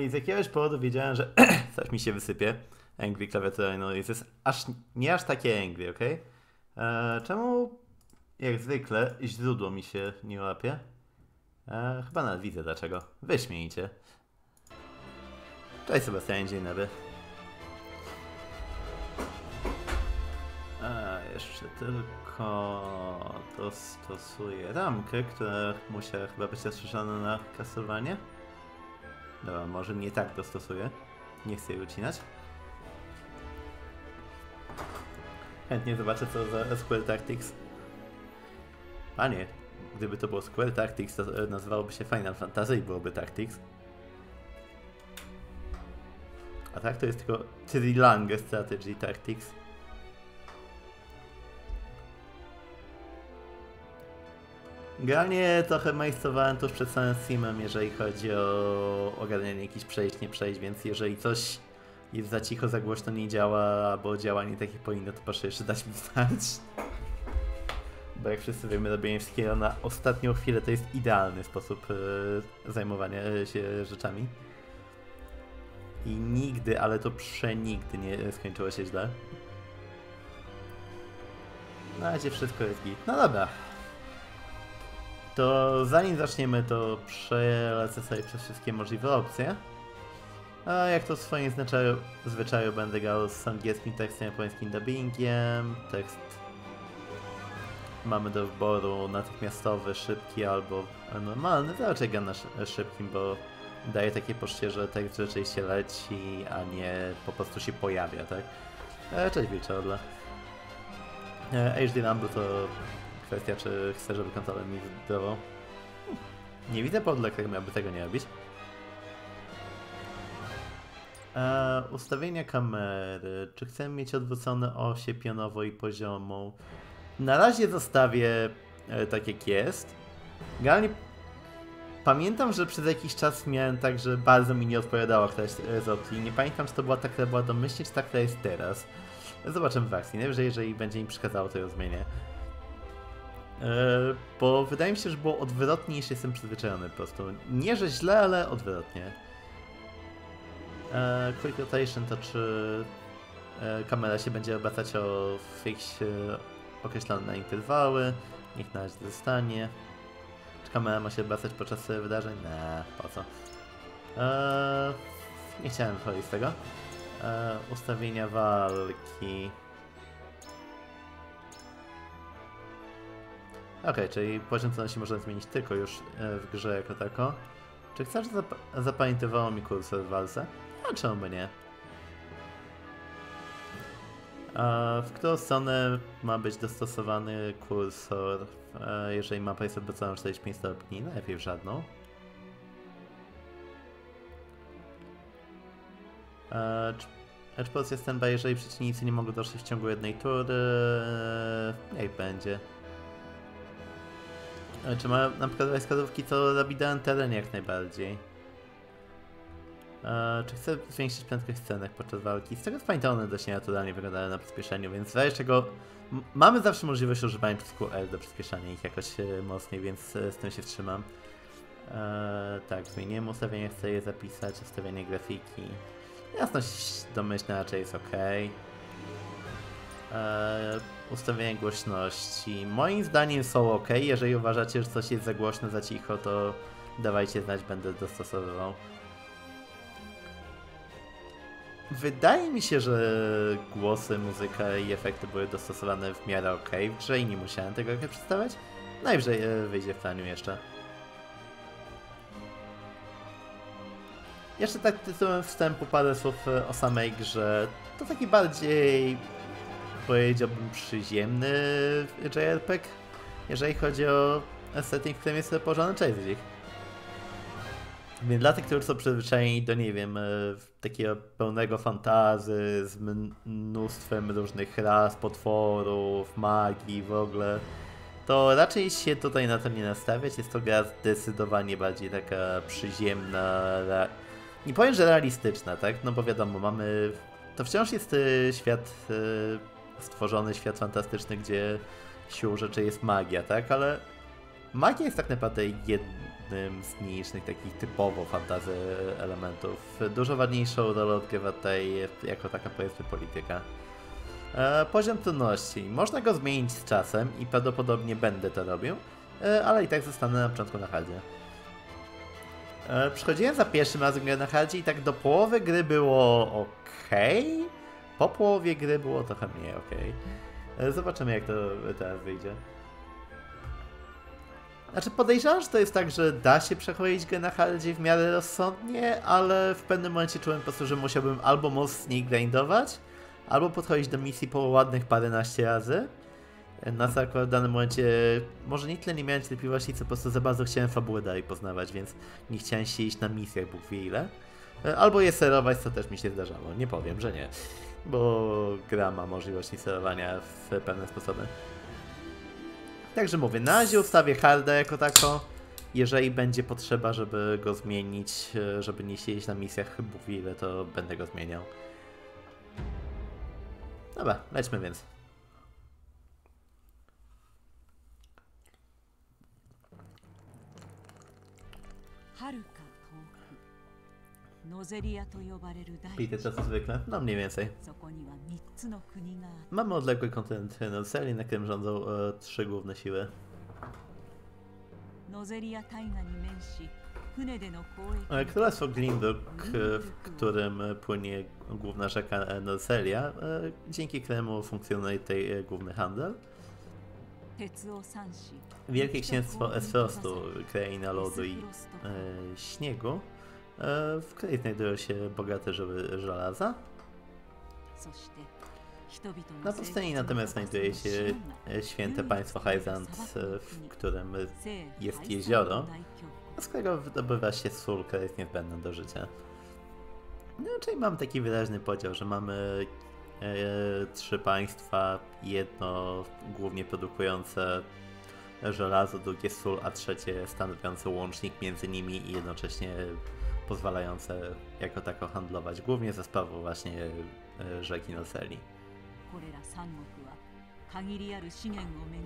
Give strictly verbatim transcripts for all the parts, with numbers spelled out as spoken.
I z jakiegoś powodu wiedziałem, że coś mi się wysypie. Angry Claviatura Analysis. Aż, nie aż takie angry, ok? E, czemu jak zwykle źródło mi się nie łapie? E, chyba nawet widzę dlaczego. Wyśmienicie. Cześć Sebastian, dzień dobry. A, jeszcze tylko dostosuję ramkę, która musiała chyba być rozszerzona na kasowanie. Dobra, może nie tak dostosuję. Nie chcę jej ucinać. Chętnie zobaczę co za Square Tactics. Panie, gdyby to było Square Tactics, to nazywałoby się Final Fantasy i byłoby Tactics. A tak to jest tylko Sri Lanka Strategy Tactics. Generalnie trochę majstrowałem tuż przed samym streamem, jeżeli chodzi o ogarnianie jakichś przejść, nie przejść, więc jeżeli coś jest za cicho, za głośno, nie działa, albo działa nie tak jak powinno, to proszę jeszcze dać mi znać. Bo jak wszyscy wiemy, robienie wszystkiego na ostatnią chwilę to jest idealny sposób yy, zajmowania się rzeczami. I nigdy, ale to przenigdy nie skończyło się źle. Na razie wszystko jest git. No dobra. To zanim zaczniemy, to przelecę sobie przez wszystkie możliwe opcje. A jak to w swoim zwyczaju, zwyczaju będę grał z angielskim tekstem, japońskim dubbingiem. Tekst mamy do wyboru natychmiastowy, szybki albo normalny. Raczej gram na szybkim, bo daje takie poczucie, że tekst rzeczywiście leci, a nie po prostu się pojawia, tak? Cześć Wilczorla. H D Rumble to kwestia, czy chcę, żeby kontrolę mi wydawał. Nie widzę powodu, jak miałby tego nie robić. Eee, ustawienia kamery. Czy chcę mieć odwrócone osie pionowo i poziomą? Na razie zostawię e, tak jak jest. Generalnie pamiętam, że przez jakiś czas miałem tak, że bardzo mi nie odpowiadała któraś z opcji. Nie pamiętam, czy to była ta, która była domyślnie, czy ta, która jest teraz. Zobaczę w akcji. Najwyżej, jeżeli będzie mi przeszkadzało, to ją zmienię. Eee, bo wydaje mi się, że było odwrotnie, niż jestem przyzwyczajony po prostu. Nie, że źle, ale odwrotnie. E, quick rotation to czy e, kamera się będzie obracać o fix e, określone interwały, niech na razie zostanie. Czy kamera ma się obracać podczas wydarzeń? Nie, po co? E, nie chciałem wychodzić z tego. E, ustawienia walki. Ok, czyli poziom trudności można zmienić tylko już w grze jako tako. Czy chcesz, żeby zap zapamiętywało mi kursor w walce? A czemu by nie? A w którą stronę ma być dostosowany kursor? A jeżeli mapa jest odwrócona czterdzieści pięć stopni, najlepiej w żadną. Edgeports jest ten, bo jeżeli przeciwnicy nie mogą dotrzeć w ciągu jednej tury, niech będzie. Czy ma na przykład wskazówki, co robi dany teren jak najbardziej? Eee, czy chcę zwiększyć prędkość scenek podczas walki? Z tego co pamiętam, one dość nienaturalnie wyglądały na przyspieszeniu, więc w razie czego mamy zawsze możliwość używania przycisku L do przyspieszania ich jakoś e, mocniej, więc e, z tym się wstrzymam. Eee, tak, zmieniłem ustawienie, chcę je zapisać, ustawienie grafiki. Jasność domyślna raczej jest ok. Eee, ustawienie głośności. Moim zdaniem są ok. Jeżeli uważacie, że coś jest za głośno, za cicho, to dawajcie znać, będę dostosowywał. Wydaje mi się, że głosy, muzyka i efekty były dostosowane w miarę ok w grze i nie musiałem tego jak przedstawiać. Najwyżej wyjdzie w planiu jeszcze. Jeszcze tak tytułem wstępu parę słów o samej grze. To taki bardziej, powiedziałbym, przyziemny J R P G, jeżeli chodzi o setting, w którym jest położony Cześć. Więc dla tych, którzy są przyzwyczajeni do, nie wiem, takiego pełnego fantazy z mnóstwem różnych ras, potworów, magii w ogóle, to raczej się tutaj na to nie nastawiać. Jest to gra zdecydowanie bardziej taka przyziemna, nie powiem, że realistyczna, tak? No bo wiadomo, mamy... To wciąż jest świat... stworzony świat fantastyczny, gdzie siłą rzeczy jest magia, tak? Ale magia jest tak naprawdę jed... jednym z mniejszych takich typowo fantasy elementów. Dużo ładniejszą rolę odgrywa tutaj jako taka, powiedzmy, polityka. E, poziom trudności. Można go zmienić z czasem i prawdopodobnie będę to robił, e, ale i tak zostanę na początku na hardzie. E, przychodziłem za pierwszym razem grę na hardzie i tak do połowy gry było ok, po połowie gry było trochę mniej ok. E, zobaczymy, jak to teraz wyjdzie. Znaczy, podejrzewam, że to jest tak, że da się przechodzić grę na hardzie w miarę rozsądnie, ale w pewnym momencie czułem po prostu, że musiałbym albo mocniej grindować, albo podchodzić do misji po ładnych paręnaście razy. Na w danym momencie może nie tyle nie miałem cierpliwości, co po prostu za bardzo chciałem fabułę dalej poznawać, więc nie chciałem się iść na misjach Bóg wie ile. Albo je serować, co też mi się zdarzało. Nie powiem, że nie, bo gra ma możliwość serowania w pewne sposoby. Także mówię, na razie ustawię harda jako tako. Jeżeli będzie potrzeba, żeby go zmienić, żeby nie siedzieć na misjach Bóg wie ile, to będę go zmieniał. Dobra, lećmy więc. Pity to co zwykle? No mniej więcej. Mamy odległy kontynent Nozerii, na którym rządzą e, trzy główne siły. Królestwo Grinduk, w którym płynie główna rzeka Norselia, dzięki któremu funkcjonuje tutaj główny handel. Wielkie Księstwo Esrostu, kraina lodu i e, śniegu, w której znajdują się bogate żyły żelaza. Na pustyni natomiast znajduje się święte państwo Hyzant, w którym jest jezioro, z którego wydobywa się sól, która jest niezbędna do życia. No, czyli mamy taki wyraźny podział, że mamy e, trzy państwa, jedno głównie produkujące żelazo, drugie sól, a trzecie stanowiące łącznik między nimi i jednocześnie pozwalające jako tako handlować, głównie ze sprawą właśnie e, rzeki Noseli.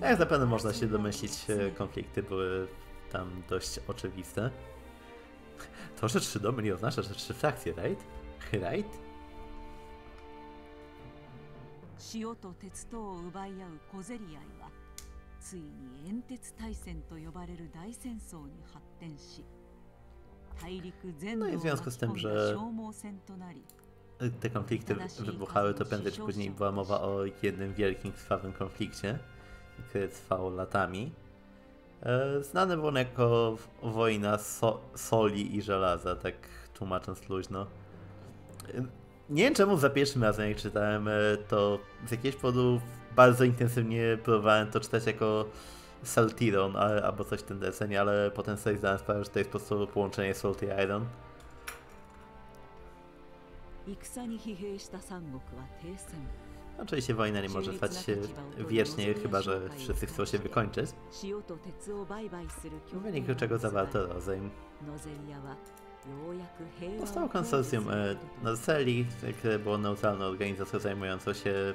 Jak zapewne można się domyślić, konflikty były tam dość oczywiste. To, że trzy domy nie oznacza, że trzy frakcje, right? Right? No i w związku z tym, że te konflikty wybuchały, to prędzej czy później była mowa o jednym wielkim, krwawym konflikcie, który trwał latami. Znany był on jako wojna so soli i żelaza, tak tłumacząc luźno. Nie wiem czemu za pierwszym razem, jak czytałem to, z jakiegoś powodu bardzo intensywnie próbowałem to czytać jako Saltiron albo coś w ten deseń, ale potem sobie zdałem sprawę, że to jest po prostu połączenie Salt i Iron. Oczywiście wojna nie może trwać wiecznie, chyba że wszyscy chcą się wykończyć, w wyniku czego zawarto rozejm. Powstało konsorcjum e, Norseli, które było neutralną organizacją zajmującą się e,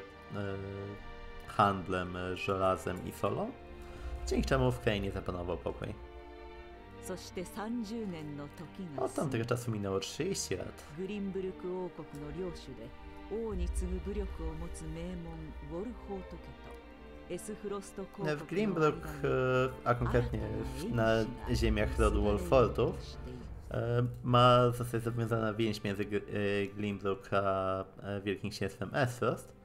handlem e, żelazem i solą, dzięki czemu w krainie zapanował pokój. Od tamtego czasu minęło trzydzieści lat. W Grimbrook, a konkretnie na ziemiach rodu Wolfordów, ma zostać zawiązana więź między Grimbrook a Wielkim Księstwem Esrost.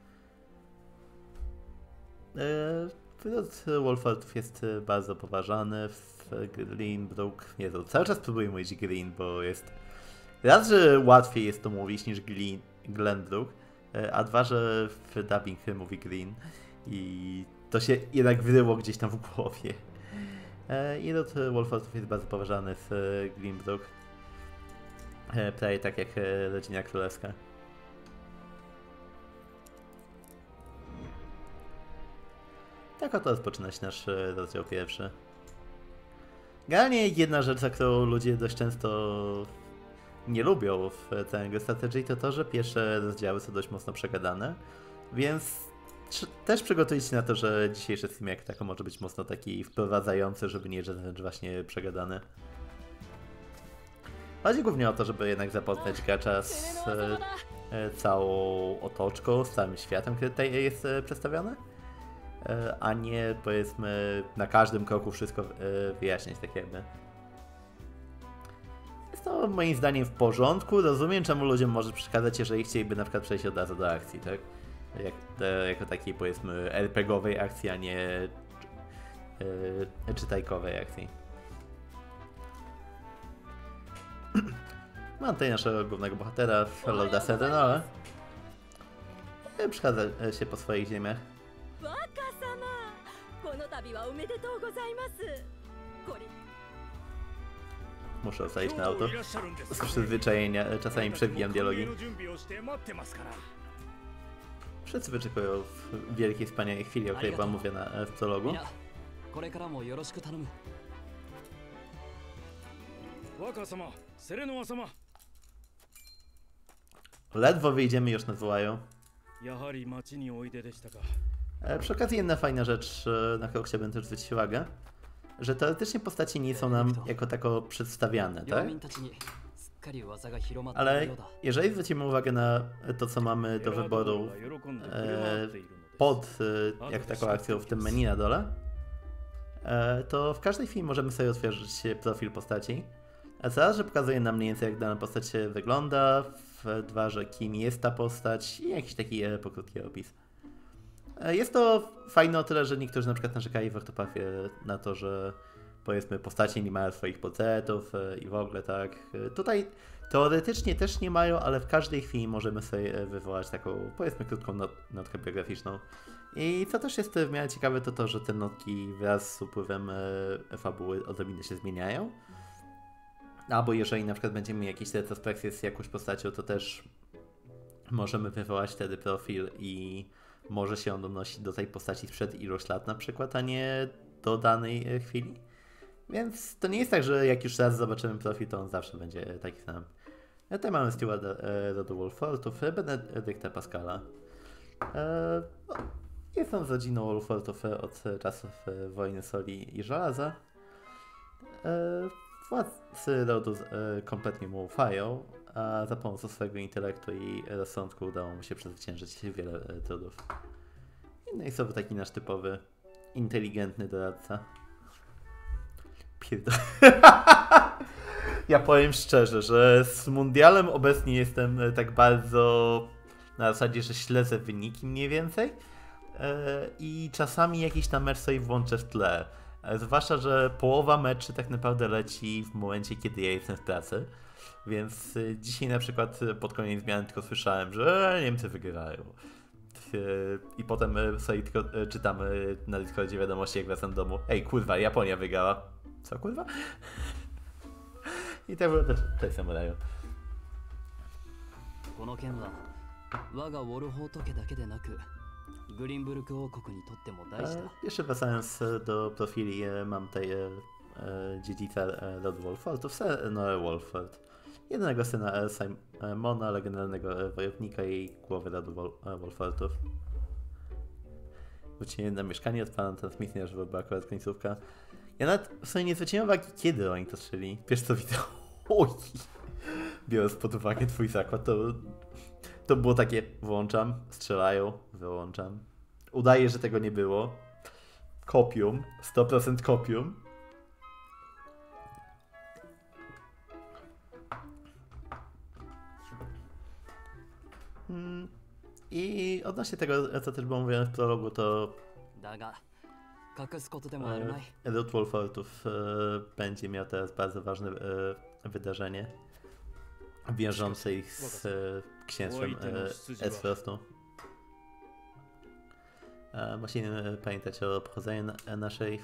Ród Wolfordów jest bardzo poważany w Grimbrook. Nie, to cały czas próbuję mówić Green, bo jest raz, że łatwiej jest to mówić niż Glenbrook, a dwa, że w dubbing mówi Green i to się jednak wyryło gdzieś tam w głowie. I ród Wolfordów jest bardzo poważany w Grimbrook, prawie tak jak rodzina królewska. Tak oto rozpoczyna się nasz rozdział pierwszy. Generalnie jedna rzecz, za którą ludzie dość często nie lubią w całym G Strategy, to to, że pierwsze rozdziały są dość mocno przegadane, więc też przygotujcie się na to, że dzisiejszy stream jak tako może być mocno taki wprowadzający, żeby nie, że wręcz właśnie przegadany. Chodzi głównie o to, żeby jednak zapoznać gracza z całą otoczką, z całym światem, który tutaj jest przedstawiony, a nie powiedzmy na każdym kroku wszystko wyjaśniać, tak jakby. Jest to moim zdaniem w porządku, rozumiem czemu ludziom może przeszkadzać, jeżeli chcieliby na przykład przejść od razu do akcji, tak? Jak, jako takiej powiedzmy er pe gowej akcji, a nie czy, czytajkowej akcji. Mam tutaj naszego głównego bohatera, Lorda Serenola. Przechadza się po swoich ziemiach. Muszę ustalić na auto. Z przyzwyczajenia czasami przewijam dialogi. Wszyscy wyczekują w wielkiej, wspaniałej chwili, o której wam mówię na, w prologu. Ledwo wyjdziemy, już nas wołają. E, przy okazji jedna fajna rzecz, na którą chciałbym też zwrócić uwagę, że teoretycznie postaci nie są nam jako tako przedstawiane, tak? Ale jeżeli zwrócimy uwagę na to, co mamy do wyboru e, pod e, jak taką akcją w tym menu na dole, e, to w każdej chwili możemy sobie otworzyć profil postaci. A co raz, że pokazuje nam mniej więcej, jak dana postać się wygląda, w dwa, że kim jest ta postać i jakiś taki e, pokrótki opis. E, jest to fajne o tyle, że niektórzy na przykład narzekali w Octopathie na to, że powiedzmy postaci nie mają swoich portretów e, i w ogóle tak. E, tutaj teoretycznie też nie mają, ale w każdej chwili możemy sobie wywołać taką powiedzmy krótką not notkę biograficzną. I co też jest w miarę ciekawe, to to, że te notki wraz z upływem e, fabuły odrobinę się zmieniają. Albo jeżeli na przykład będziemy mieli jakieś retrospekcje z jakąś postacią, to też możemy wywołać wtedy profil i może się on odnosić do tej postaci sprzed iluś lat na przykład, a nie do danej chwili. Więc to nie jest tak, że jak już raz zobaczymy profil, to on zawsze będzie taki sam. A tutaj mamy Stewarda Rodu Wolfortów, Benedykta Pascala. Jest on z rodziną Wolfortów od czasów Wojny Soli i Żelaza. Władcy rodu e, kompletnie mu ufają, a za pomocą swojego intelektu i rozsądku udało mu się przezwyciężyć wiele e, trudów. No i sobie taki nasz typowy, inteligentny doradca. Pierdol... Ja powiem szczerze, że z mundialem obecnie jestem tak bardzo na zasadzie, że śledzę wyniki mniej więcej e, i czasami jakiś tam mecz sobie włączę w tle. Zwłaszcza, że połowa meczy tak naprawdę leci w momencie, kiedy ja jestem w pracy. Więc dzisiaj na przykład pod koniec zmiany tylko słyszałem, że Niemcy wygrywają. I potem sobie tylko czytamy na Discordzie wiadomości, jak wracam do domu. Ej, kurwa, Japonia wygrała. Co, kurwa? I tak było też w tej samuraju. E, jeszcze wracając do profili, e, mam tutaj e, dziedzica e, Lord Wolfortów, Sir Noel Wolford. Jednego syna e, Simona, legendarnego e, wojownika i głowy Lord Wol e, Wolfortów. Wróciłem na mieszkanie, odpalam transmisję, żeby była akurat końcówka. Ja nawet w sumie nie zwróciłem uwagi, kiedy oni to strzeli. Wiesz co widzę? Oj! Biorąc pod uwagę twój zakład, to... To było takie, włączam, strzelają, wyłączam. Udaję, że tego nie było. Kopium, sto procent kopium. Mm. I odnośnie tego, co też było mówione w prologu, to... E, Ród Wolfortów e, będzie miał teraz bardzo ważne e, wydarzenie. Wiążące ich z... E, księstwem Esfrostu. E, musimy pamiętać o pochodzeniu na, naszej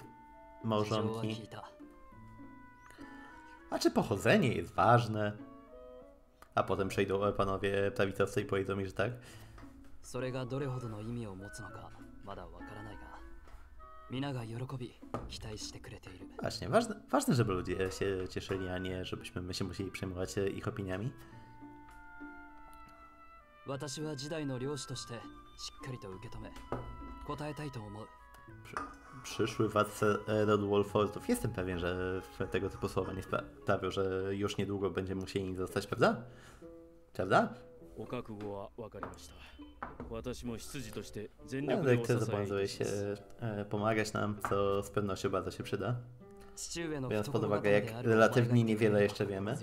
małżonki. A czy pochodzenie jest ważne? A potem przejdą panowie prawicowcy i powiedzą mi, że tak. Właśnie, ważne, ważne, żeby ludzie się cieszyli, a nie żebyśmy my się musieli przejmować ich opiniami. przy, przyszły władca rodu Wolfordów. Jestem pewien, że tego typu słowa nie sprawią, że już niedługo będziemy musieli im zostać, prawda? Prawda? Dyrektor zobowiązuje się pomagać nam, co z pewnością bardzo się przyda. Biorąc pod uwagę, jak relatywnie niewiele jeszcze wiemy.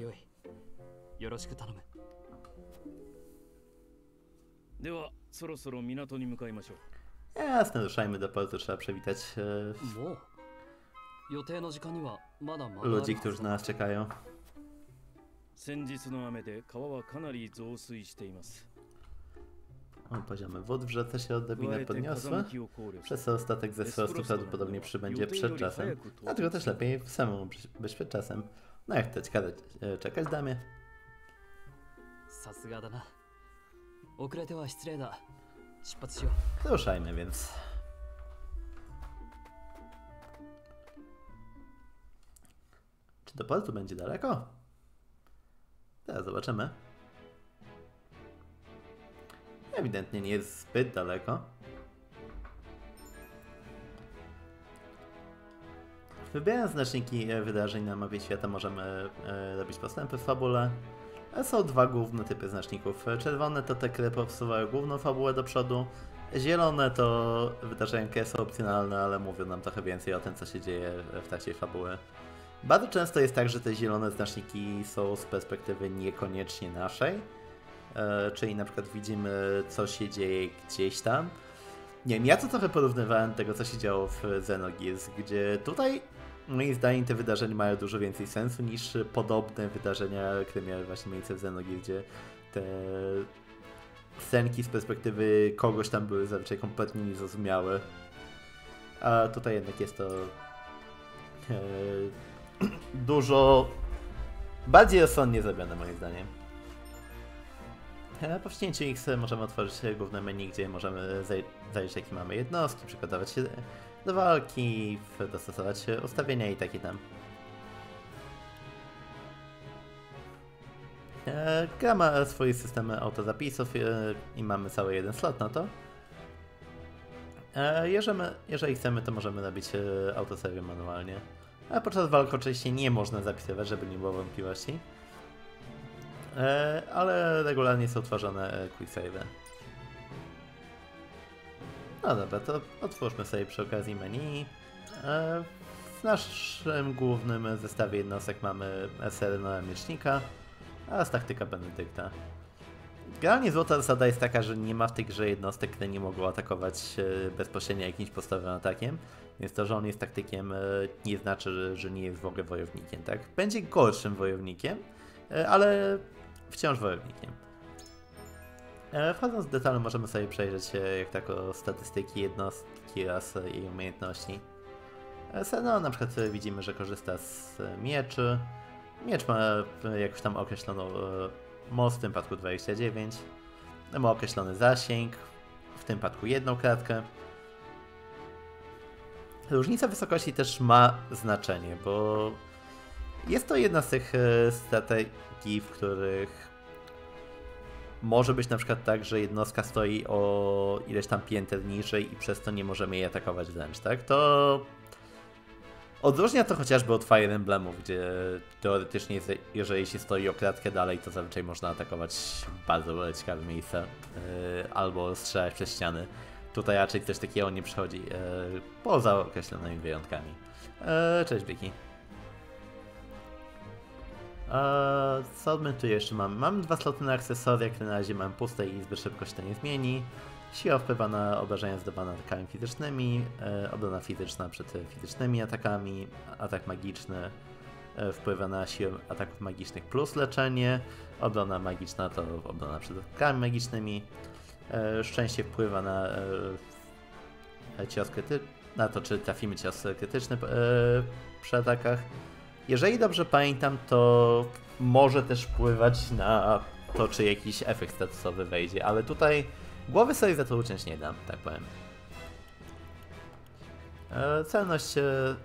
Jasne, ruszajmy do portu, trzeba przywitać e, ludzi, którzy na nas czekają. O, poziomy wód w rzece się odrobinę podniosły, przez co statek ze wzrostu prawdopodobnie przybędzie przed czasem, dlatego też lepiej samemu być przed czasem. No jak chcesz kazać e, czekać, damie? Ruszajmy więc. Czy do portu będzie daleko? Teraz zobaczymy. Ewidentnie nie jest zbyt daleko. Wybierając znaczniki wydarzeń na mapie świata możemy robić postępy w fabule. Są dwa główne typy znaczników. Czerwone to te, które popsuwają główną fabułę do przodu. Zielone to wydarzenia, które są opcjonalne, ale mówią nam trochę więcej o tym, co się dzieje w trakcie fabuły. Bardzo często jest tak, że te zielone znaczniki są z perspektywy niekoniecznie naszej. E, czyli na przykład widzimy, co się dzieje gdzieś tam. Nie wiem, ja to trochę porównywałem do tego, co się działo w Xenogears, gdzie tutaj moim zdaniem te wydarzenia mają dużo więcej sensu niż podobne wydarzenia, które miały właśnie miejsce w Xenogears, gdzie te scenki z perspektywy kogoś tam były zazwyczaj kompletnie niezrozumiałe. A tutaj jednak jest to e, dużo bardziej rozsądnie zrobione moim zdaniem. Po wciśnięciu X możemy otworzyć główne menu, gdzie możemy zajrzeć, jakie mamy jednostki, przygotować się do walki, dostosować ustawienia i takie tam. Gra ma swój system autozapisów i mamy cały jeden slot na to. Jeżeli chcemy, to możemy robić autosave manualnie. A podczas walk oczywiście nie można zapisywać, żeby nie było wątpliwości. E, ale regularnie są tworzone quick save'y. No dobra, to otwórzmy sobie przy okazji menu. E, w naszym głównym zestawie jednostek mamy S R N O Miecznika oraz taktyka Benedykta. Generalnie złota zasada jest taka, że nie ma w tej grze jednostek, które nie mogą atakować bezpośrednio jakimś podstawowym atakiem. Więc to, że on jest taktykiem, nie znaczy, że nie jest w ogóle wojownikiem, tak? Będzie gorszym wojownikiem, ale wciąż wojownikiem. Wchodząc w detale możemy sobie przejrzeć jak tako statystyki jednostki oraz jej umiejętności. No, na przykład widzimy, że korzysta z mieczy. Miecz ma jakąś tam określoną moc, w tym przypadku dwadzieścia dziewięć. Ma określony zasięg, w tym przypadku jedną kratkę. Różnica wysokości też ma znaczenie, bo jest to jedna z tych strategii, w których może być na przykład tak, że jednostka stoi o ileś tam pięter niżej i przez to nie możemy jej atakować wręcz, tak? To odróżnia to chociażby od Fire Emblemów, gdzie teoretycznie jeżeli się stoi o kratkę dalej, to zazwyczaj można atakować bardzo ciekawe miejsca albo strzelać przez ściany. Tutaj raczej coś takiego nie przychodzi poza określonymi wyjątkami. Cześć Biki. Eee, co my tu jeszcze mamy? Mam dwa sloty na akcesoria, które na razie mam puste i zbyt szybko się to nie zmieni. Siła wpływa na obrażenia zdawane atakami fizycznymi, e, obrona fizyczna przed fizycznymi atakami, atak magiczny e, wpływa na siłę ataków magicznych plus leczenie, obrona magiczna to obrona przed atakami magicznymi, e, szczęście wpływa na e, cios krytyczny, na to czy trafimy cios krytyczny e, przy atakach. Jeżeli dobrze pamiętam, to może też wpływać na to, czy jakiś efekt statusowy wejdzie, ale tutaj głowy sobie za to uciąć nie dam, tak powiem. E, celność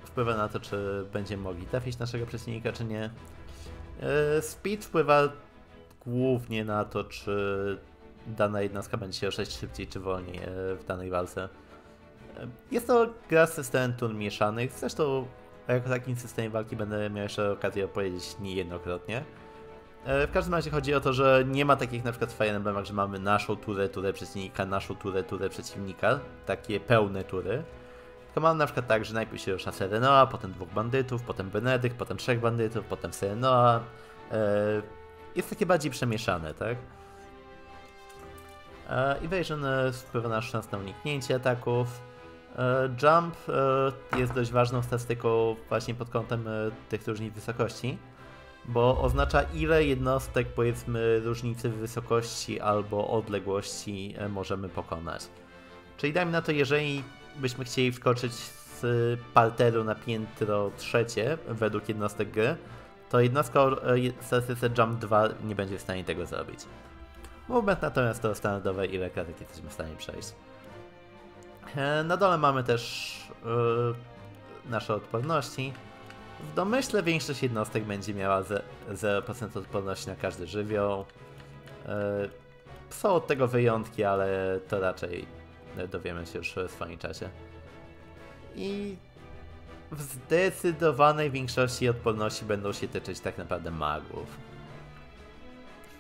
wpływa na to, czy będziemy mogli trafić naszego przeciwnika, czy nie. E, speed wpływa głównie na to, czy dana jednostka będzie się ruszać szybciej, czy wolniej e, w danej walce. Jest to gra z systemem tur mieszanych, zresztą jako takim systemie walki będę miał jeszcze okazję opowiedzieć niejednokrotnie. W każdym razie chodzi o to, że nie ma takich na przykład w Fire Emblemach, że mamy naszą turę, turę przeciwnika, naszą turę, turę przeciwnika, takie pełne tury. Tylko mamy na przykład tak, że najpierw się rusza Serenoa, potem dwóch bandytów, potem Benedykt, potem trzech bandytów, potem Serenoa. Jest takie bardziej przemieszane, tak? Evasion wpływa na szansę na uniknięcie ataków. Jump jest dość ważną statystyką właśnie pod kątem tych różnic wysokości, bo oznacza, ile jednostek, powiedzmy, różnicy w wysokości albo odległości możemy pokonać. Czyli dajmy na to, jeżeli byśmy chcieli wskoczyć z parteru na piętro trzecie według jednostek gry, to jednostka w statystyce Jump dwa nie będzie w stanie tego zrobić. Movement natomiast to standardowe, ile klatek jesteśmy w stanie przejść. Na dole mamy też yy, nasze odporności. W domyśle większość jednostek będzie miała zero procent odporności na każdy żywioł. Yy, są od tego wyjątki, ale to raczej dowiemy się już w swoim czasie. I w zdecydowanej większości odporności będą się tyczyć tak naprawdę magów.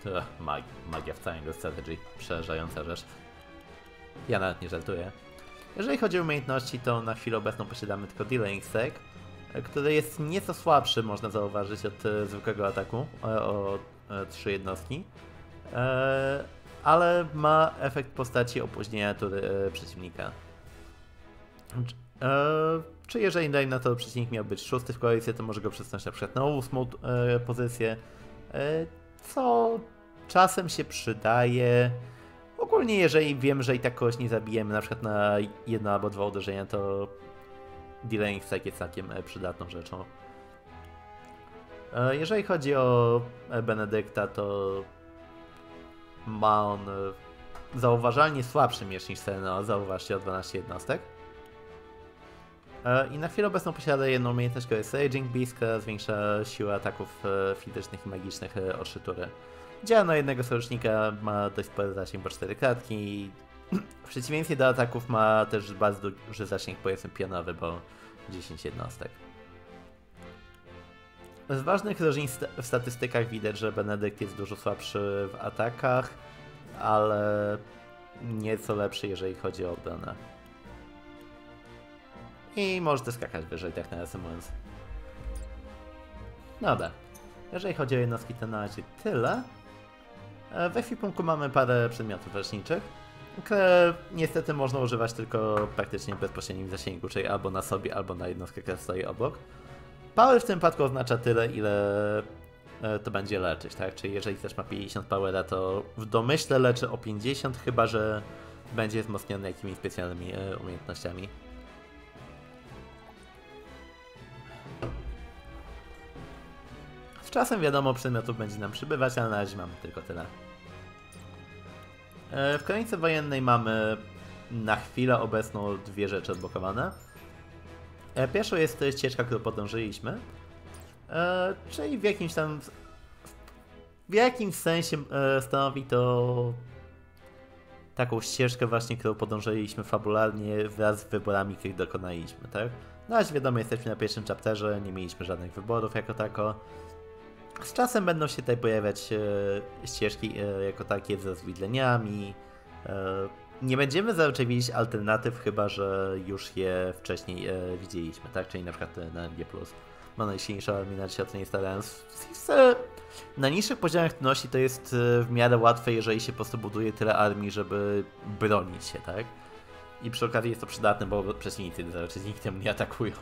To mag magia w całym strategii, przerażająca rzecz. Ja nawet nie żartuję. Jeżeli chodzi o umiejętności, to na chwilę obecną posiadamy tylko Dealing Stack, który jest nieco słabszy, można zauważyć, od zwykłego ataku o, o, o trzy jednostki, e, ale ma efekt postaci opóźnienia tury e, przeciwnika. E, czy jeżeli dajmy na to, przeciwnik miał być szósty w koalicji, to może go przesunąć na przykład na ósmą e, pozycję, e, co czasem się przydaje. Ogólnie, jeżeli wiem, że i tak kogoś nie zabijemy, na przykład na jedno albo dwa uderzenia, to delaying strike jest całkiem przydatną rzeczą. Jeżeli chodzi o Benedykta, to ma on zauważalnie słabszy miecz niż Serenoa, zauważcie, o dwanaście jednostek. I na chwilę obecną posiada jedną umiejętność, która jest Raging Beast, która zwiększa siłę ataków fizycznych i magicznych o trzy tury. Działa na jednego sojusznika, ma dość spory zasięg, bo cztery kratki. W przeciwieństwie do ataków ma też bardzo duży zasięg, powiedzmy pionowy, bo dziesięć jednostek. Z ważnych różnic w statystykach widać, że Benedykt jest dużo słabszy w atakach, ale nieco lepszy, jeżeli chodzi o obronę. I może też skakać wyżej, tak na razie mówiąc. Dobra. Jeżeli chodzi o jednostki, to na razie tyle. We ekwipunku mamy parę przedmiotów leczniczych, które niestety można używać tylko praktycznie w bezpośrednim zasięgu, czyli albo na sobie, albo na jednostkę, która stoi obok. Power w tym przypadku oznacza tyle, ile to będzie leczyć, tak? Czyli jeżeli też ma pięćdziesiąt powera, to w domyśle leczy o pięćdziesiąt, chyba że będzie wzmocniony jakimiś specjalnymi umiejętnościami. Czasem wiadomo, przedmiotów będzie nam przybywać, ale na razie mamy tylko tyle. W kronice wojennej mamy na chwilę obecną dwie rzeczy odblokowane. Pierwszą jest to ścieżka, którą podążyliśmy, czyli w jakimś tam... w jakimś sensie stanowi to taką ścieżkę właśnie, którą podążyliśmy fabularnie wraz z wyborami, których dokonaliśmy, tak? Na razie wiadomo, jesteśmy na pierwszym chapterze, nie mieliśmy żadnych wyborów jako tako. Z czasem będą się tutaj pojawiać e, ścieżki e, jako takie z rozwidleniami. E, nie będziemy zazwyczaj widzieć alternatyw, chyba że już je wcześniej e, widzieliśmy, tak? Czyli na przykład na N G plus. Ma najsilniejsza armia, się o to nie starając. Na niższych poziomach trudności to jest w miarę łatwe, jeżeli się po prostu buduje tyle armii, żeby bronić się, tak? I przy okazji jest to przydatne, bo przeciwnicy zazwyczaj nikt tam nie atakują.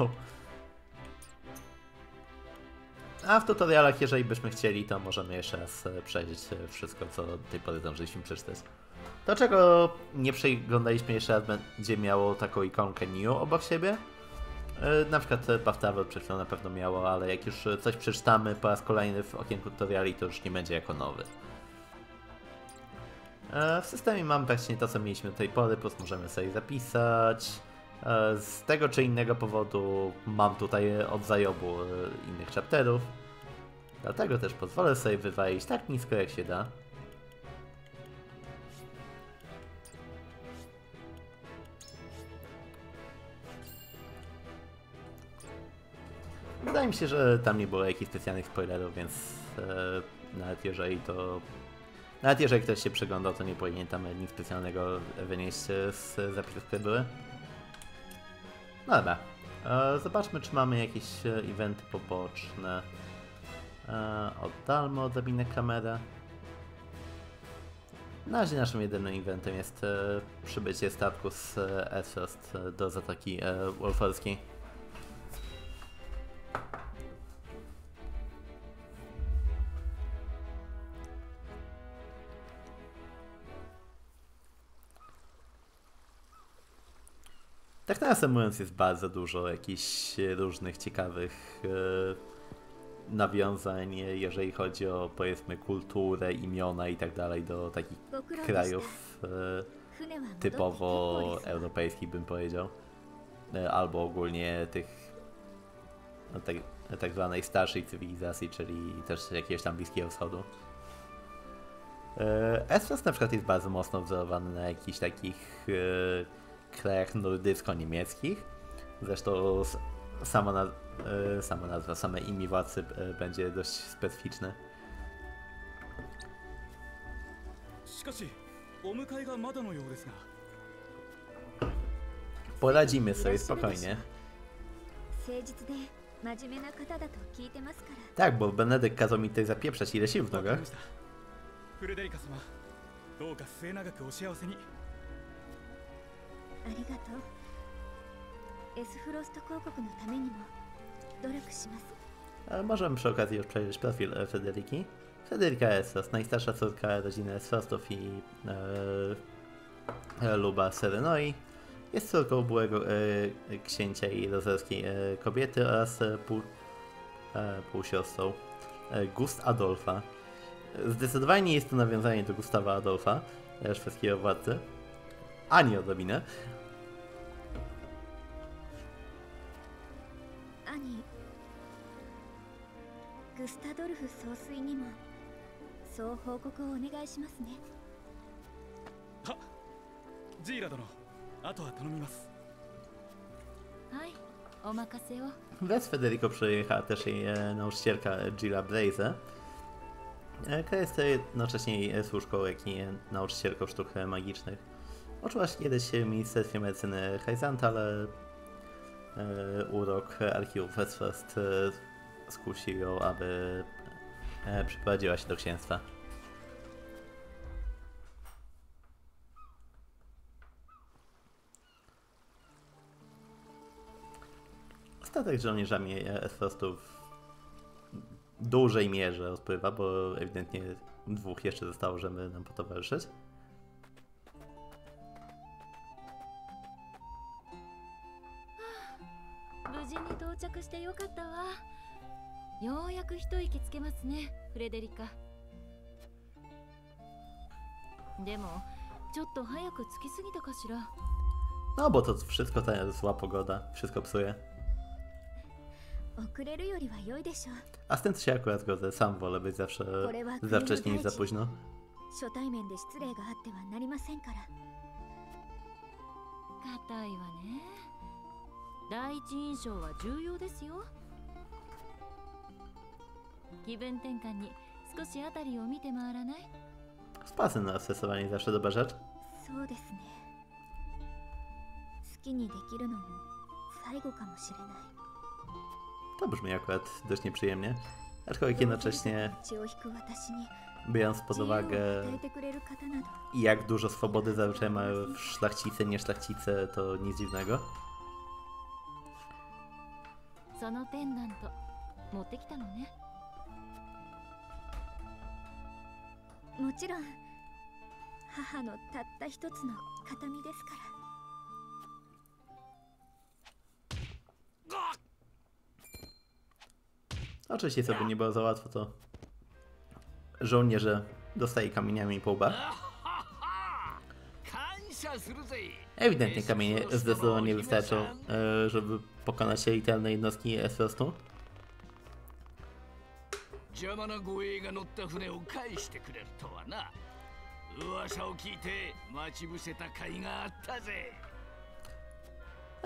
A w tutorialach, jeżeli byśmy chcieli, to możemy jeszcze raz przejrzeć wszystko, co do tej pory zdążyliśmy przeczytać. To, czego nie przeglądaliśmy jeszcze raz, będzie miało taką ikonkę New obok siebie. Na przykład Paftavel przed chwilą na pewno miało, ale jak już coś przeczytamy po raz kolejny w okienku tutoriali, to już nie będzie jako nowy. W systemie mamy właśnie to, co mieliśmy do tej pory, plus możemy sobie zapisać. Z tego czy innego powodu mam tutaj od zajobu innych chapterów, dlatego też pozwolę sobie wywalić tak nisko, jak się da. wydaje mi się, że tam nie było jakichś specjalnych spoilerów, więc e, nawet jeżeli to... Nawet jeżeli ktoś się przeglądał, to nie powinien tam nic specjalnego wynieść z zapisów, które były. No dobra. E, zobaczmy, czy mamy jakieś eventy poboczne. E, oddalmy odrobinę kamerę. Na razie naszym jedynym eventem jest e, przybycie statku z Esrost do Zatoki e, Wolforskiej. Tak nawiasem mówiąc, jest bardzo dużo jakichś różnych ciekawych e, nawiązań, jeżeli chodzi o, powiedzmy, kulturę, imiona i tak dalej do takich krajów e, typowo europejskich, bym powiedział. E, albo ogólnie tych no, tak, tak zwanej starszej cywilizacji, czyli też jakiegoś tam Bliskiego Wschodu. E, Esrost na przykład jest bardzo mocno wzorowany na jakichś takich e, krajach nordycko-niemieckich. Zresztą sama, naz sama nazwa, same imię władcy będzie dość specyficzne. Poradzimy sobie spokojnie. Tak, bo Benedykt kazał mi tutaj zapieprzać ile sił w nogach. Ale możemy przy okazji już przejrzeć profil Federiki. Federika Esrost, najstarsza córka rodziny Esrostów i e, Luba Serenoi. Jest córką byłego e, księcia i rozerskiej e, kobiety oraz e, pół, e, półsiostrą e, Gust Adolfa. Zdecydowanie jest to nawiązanie do Gustawa Adolfa, e, szwedzkiego władcy. Ani odrobinę. Ani. Wraz z Federico przyjechała też jej nauczycielka Jilla Braze, która jest jednocześnie jej służką, jak i nauczycielką sztuk magicznych. Uczyła się kiedyś w Ministerstwie Medycyny Heizanta, ale e, urok archiwów Esrost e, skusił ją, aby e, przyprowadziła się do księstwa. Statek z żołnierzami Esrostu w dużej mierze odpływa, bo ewidentnie dwóch jeszcze zostało, żeby nam potowarzyszyć. No bo to wszystko ta zła pogoda, wszystko psuje. A z tym co się akurat zgodzę, sam wolę być zawsze za wcześnie niż za późno. Spacer na stresowanie zawsze dobra rzecz. To brzmi akurat dość nieprzyjemnie, aczkolwiek jednocześnie, biorąc pod uwagę jak dużo swobody zazwyczaj mają szlachcice, nie szlachcice, to nic dziwnego. Oczywiście sobie nie było za łatwo, to żołnierze dostaje kamieniami po łbach. Ewidentnie kamienie zdecydowanie wystarczą, żeby pokonać elitarne jednostki Esrostu.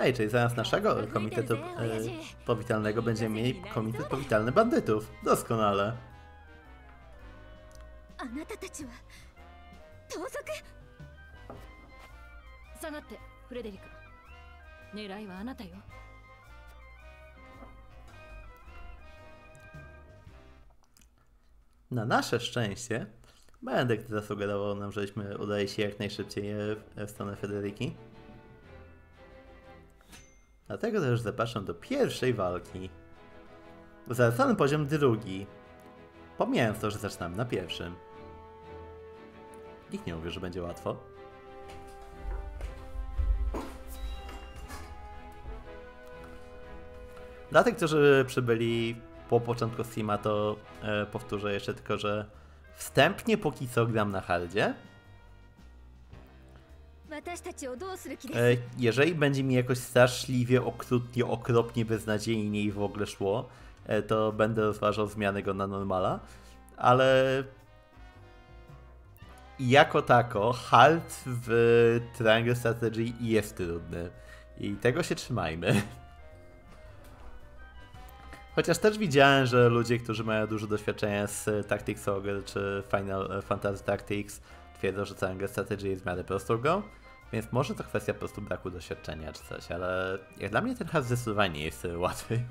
Ej, czyli zamiast naszego komitetu e, powitalnego będziemy mieli komitet powitalny bandytów. Doskonale. Na nasze szczęście Benedikt zasugerował nam, żeśmy udali się jak najszybciej w stronę Federiki. Dlatego też zapraszam do pierwszej walki. Zalecany poziom drugi. Pomijając to, że zaczynamy na pierwszym. Nikt nie mówi, że będzie łatwo. Dla tych, którzy przybyli po początku streama, to e, powtórzę jeszcze tylko, że wstępnie póki co gram na hardzie. E, jeżeli będzie mi jakoś straszliwie, okrutnie, okropnie, beznadziejnie i w ogóle szło, e, to będę rozważał zmianę go na normala, ale jako tako hard w Triangle Strategy jest trudny i tego się trzymajmy. Chociaż też widziałem, że ludzie, którzy mają dużo doświadczenia z Tactics Ogre czy Final Fantasy Tactics, twierdzą, że Triangle Strategy jest w miarę prostą grą, więc może to kwestia po prostu braku doświadczenia czy coś, ale jak dla mnie ten hard zdecydowanie jest łatwy.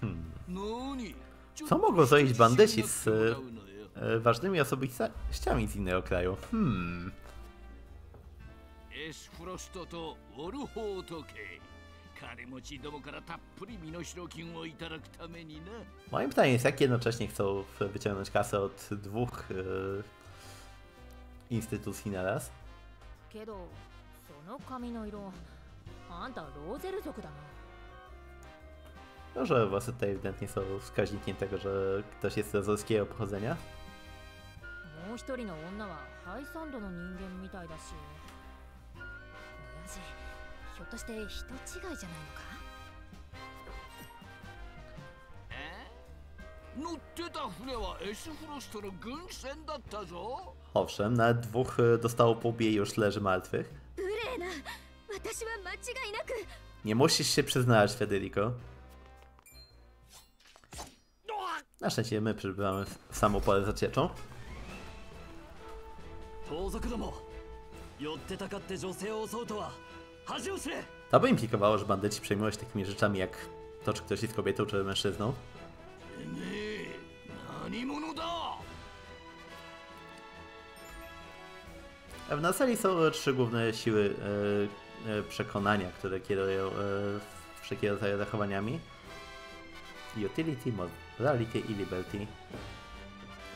Hmm. Co mogą zrobić bandyci z e, ważnymi osobistościami z innego kraju? Hmm... Moim pytaniem jest, jak jednocześnie chcą wyciągnąć kasę od dwóch e, instytucji na raz. No, że włosy tutaj ewidentnie są wskaźnikiem tego, że ktoś jest z rozorskiego pochodzenia. Owszem, na dwóch dostało po łbie i już leży martwych. Nie musisz się przyznać, Federico. Na szczęście my przybywamy w samą porę za cieczą. To by implikowało, że bandyci przejmują się takimi rzeczami jak to, czy ktoś jest kobietą czy mężczyzną. W Nasali są trzy główne siły e, e, przekonania, które kierują e, wszelkiego rodzaju zachowaniami. Utility, morality i liberty.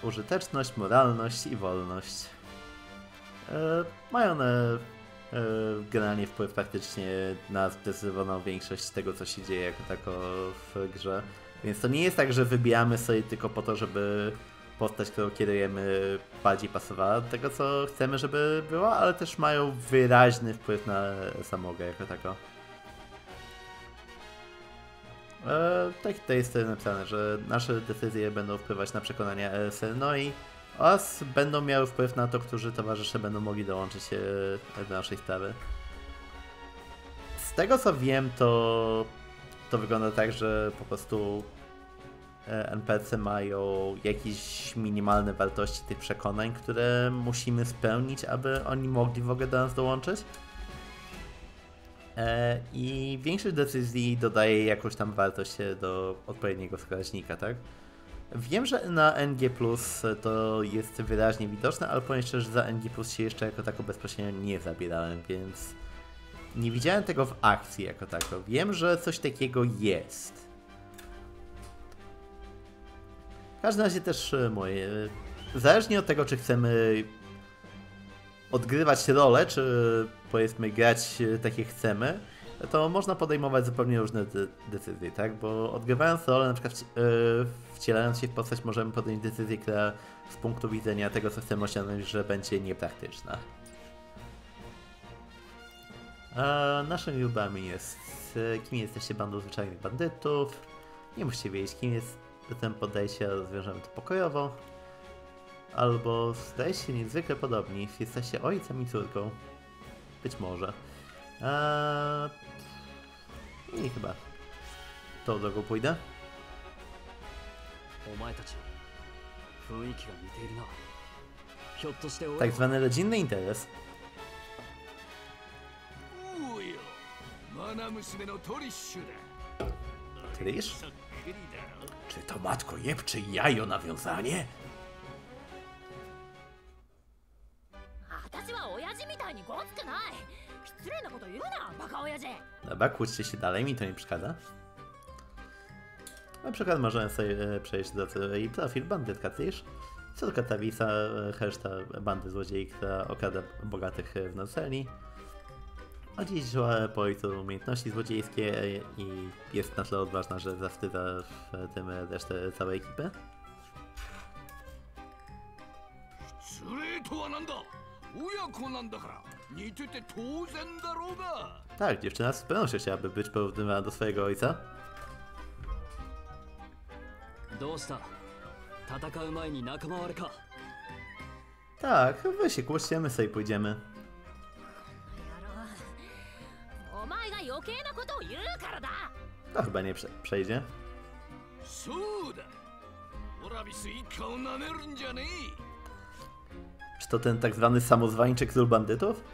Użyteczność, moralność i wolność. E, mają one e, generalnie wpływ praktycznie na zdecydowaną większość tego, co się dzieje jako tako w grze. Więc to nie jest tak, że wybijamy sobie tylko po to, żeby postać, którą kierujemy, bardziej pasowała do tego, co chcemy, żeby była, ale też mają wyraźny wpływ na samą grę jako tako. E, tak tutaj jest napisane, że nasze decyzje będą wpływać na przekonania E S L, no i oraz będą miały wpływ na to, którzy towarzysze będą mogli dołączyć się do naszej stawy. Z tego co wiem, to, to wygląda tak, że po prostu N P C mają jakieś minimalne wartości tych przekonań, które musimy spełnić, aby oni mogli w ogóle do nas dołączyć. I większość decyzji dodaje jakąś tam wartość do odpowiedniego wskaźnika, tak? Wiem, że na N G plus to jest wyraźnie widoczne, ale powiem szczerze, że za N G plus się jeszcze jako tako bezpośrednio nie zabierałem, więc nie widziałem tego w akcji jako tako. Wiem, że coś takiego jest. W każdym razie też moje... Zależnie od tego, czy chcemy odgrywać rolę, czy powiedzmy grać tak jak chcemy, to można podejmować zupełnie różne de decyzje, tak? Bo odgrywając rolę, na przykład w, yy, wcielając się w postać, możemy podjąć decyzję, która z punktu widzenia tego, co chcemy osiągnąć, że będzie niepraktyczna. A naszym źródłami jest, kim jesteście bandą zwyczajnych bandytów, nie musicie wiedzieć, kim jest, potem podejście, rozwiążemy to pokojowo. Albo stajecie się niezwykle podobni, jesteście ojcem i córką. Być może. Eee... I chyba tą drogą pójdę. Tak zwany rodzinny interes. Trish? Czy to matko jebczy jajo nawiązanie? Dobra, kłóćcie się dalej, mi to nie przeszkadza. Na przykład możemy sobie przejść do i profil bandytka Trish. Córka Tavisa, herszta bandy złodziei, która okrada bogatych w Norselii. Odziedziczyła po ojcu umiejętności złodziejskie i jest na tyle odważna, że zawstydza w tym resztę całej ekipy. Tak, dziewczyna z pewnością chciałaby być porównywana do swojego ojca. Tak, wy się kłóćcie, my sobie pójdziemy. To chyba nie prze przejdzie. Czy to ten tak zwany samozwańczyk z bandytów?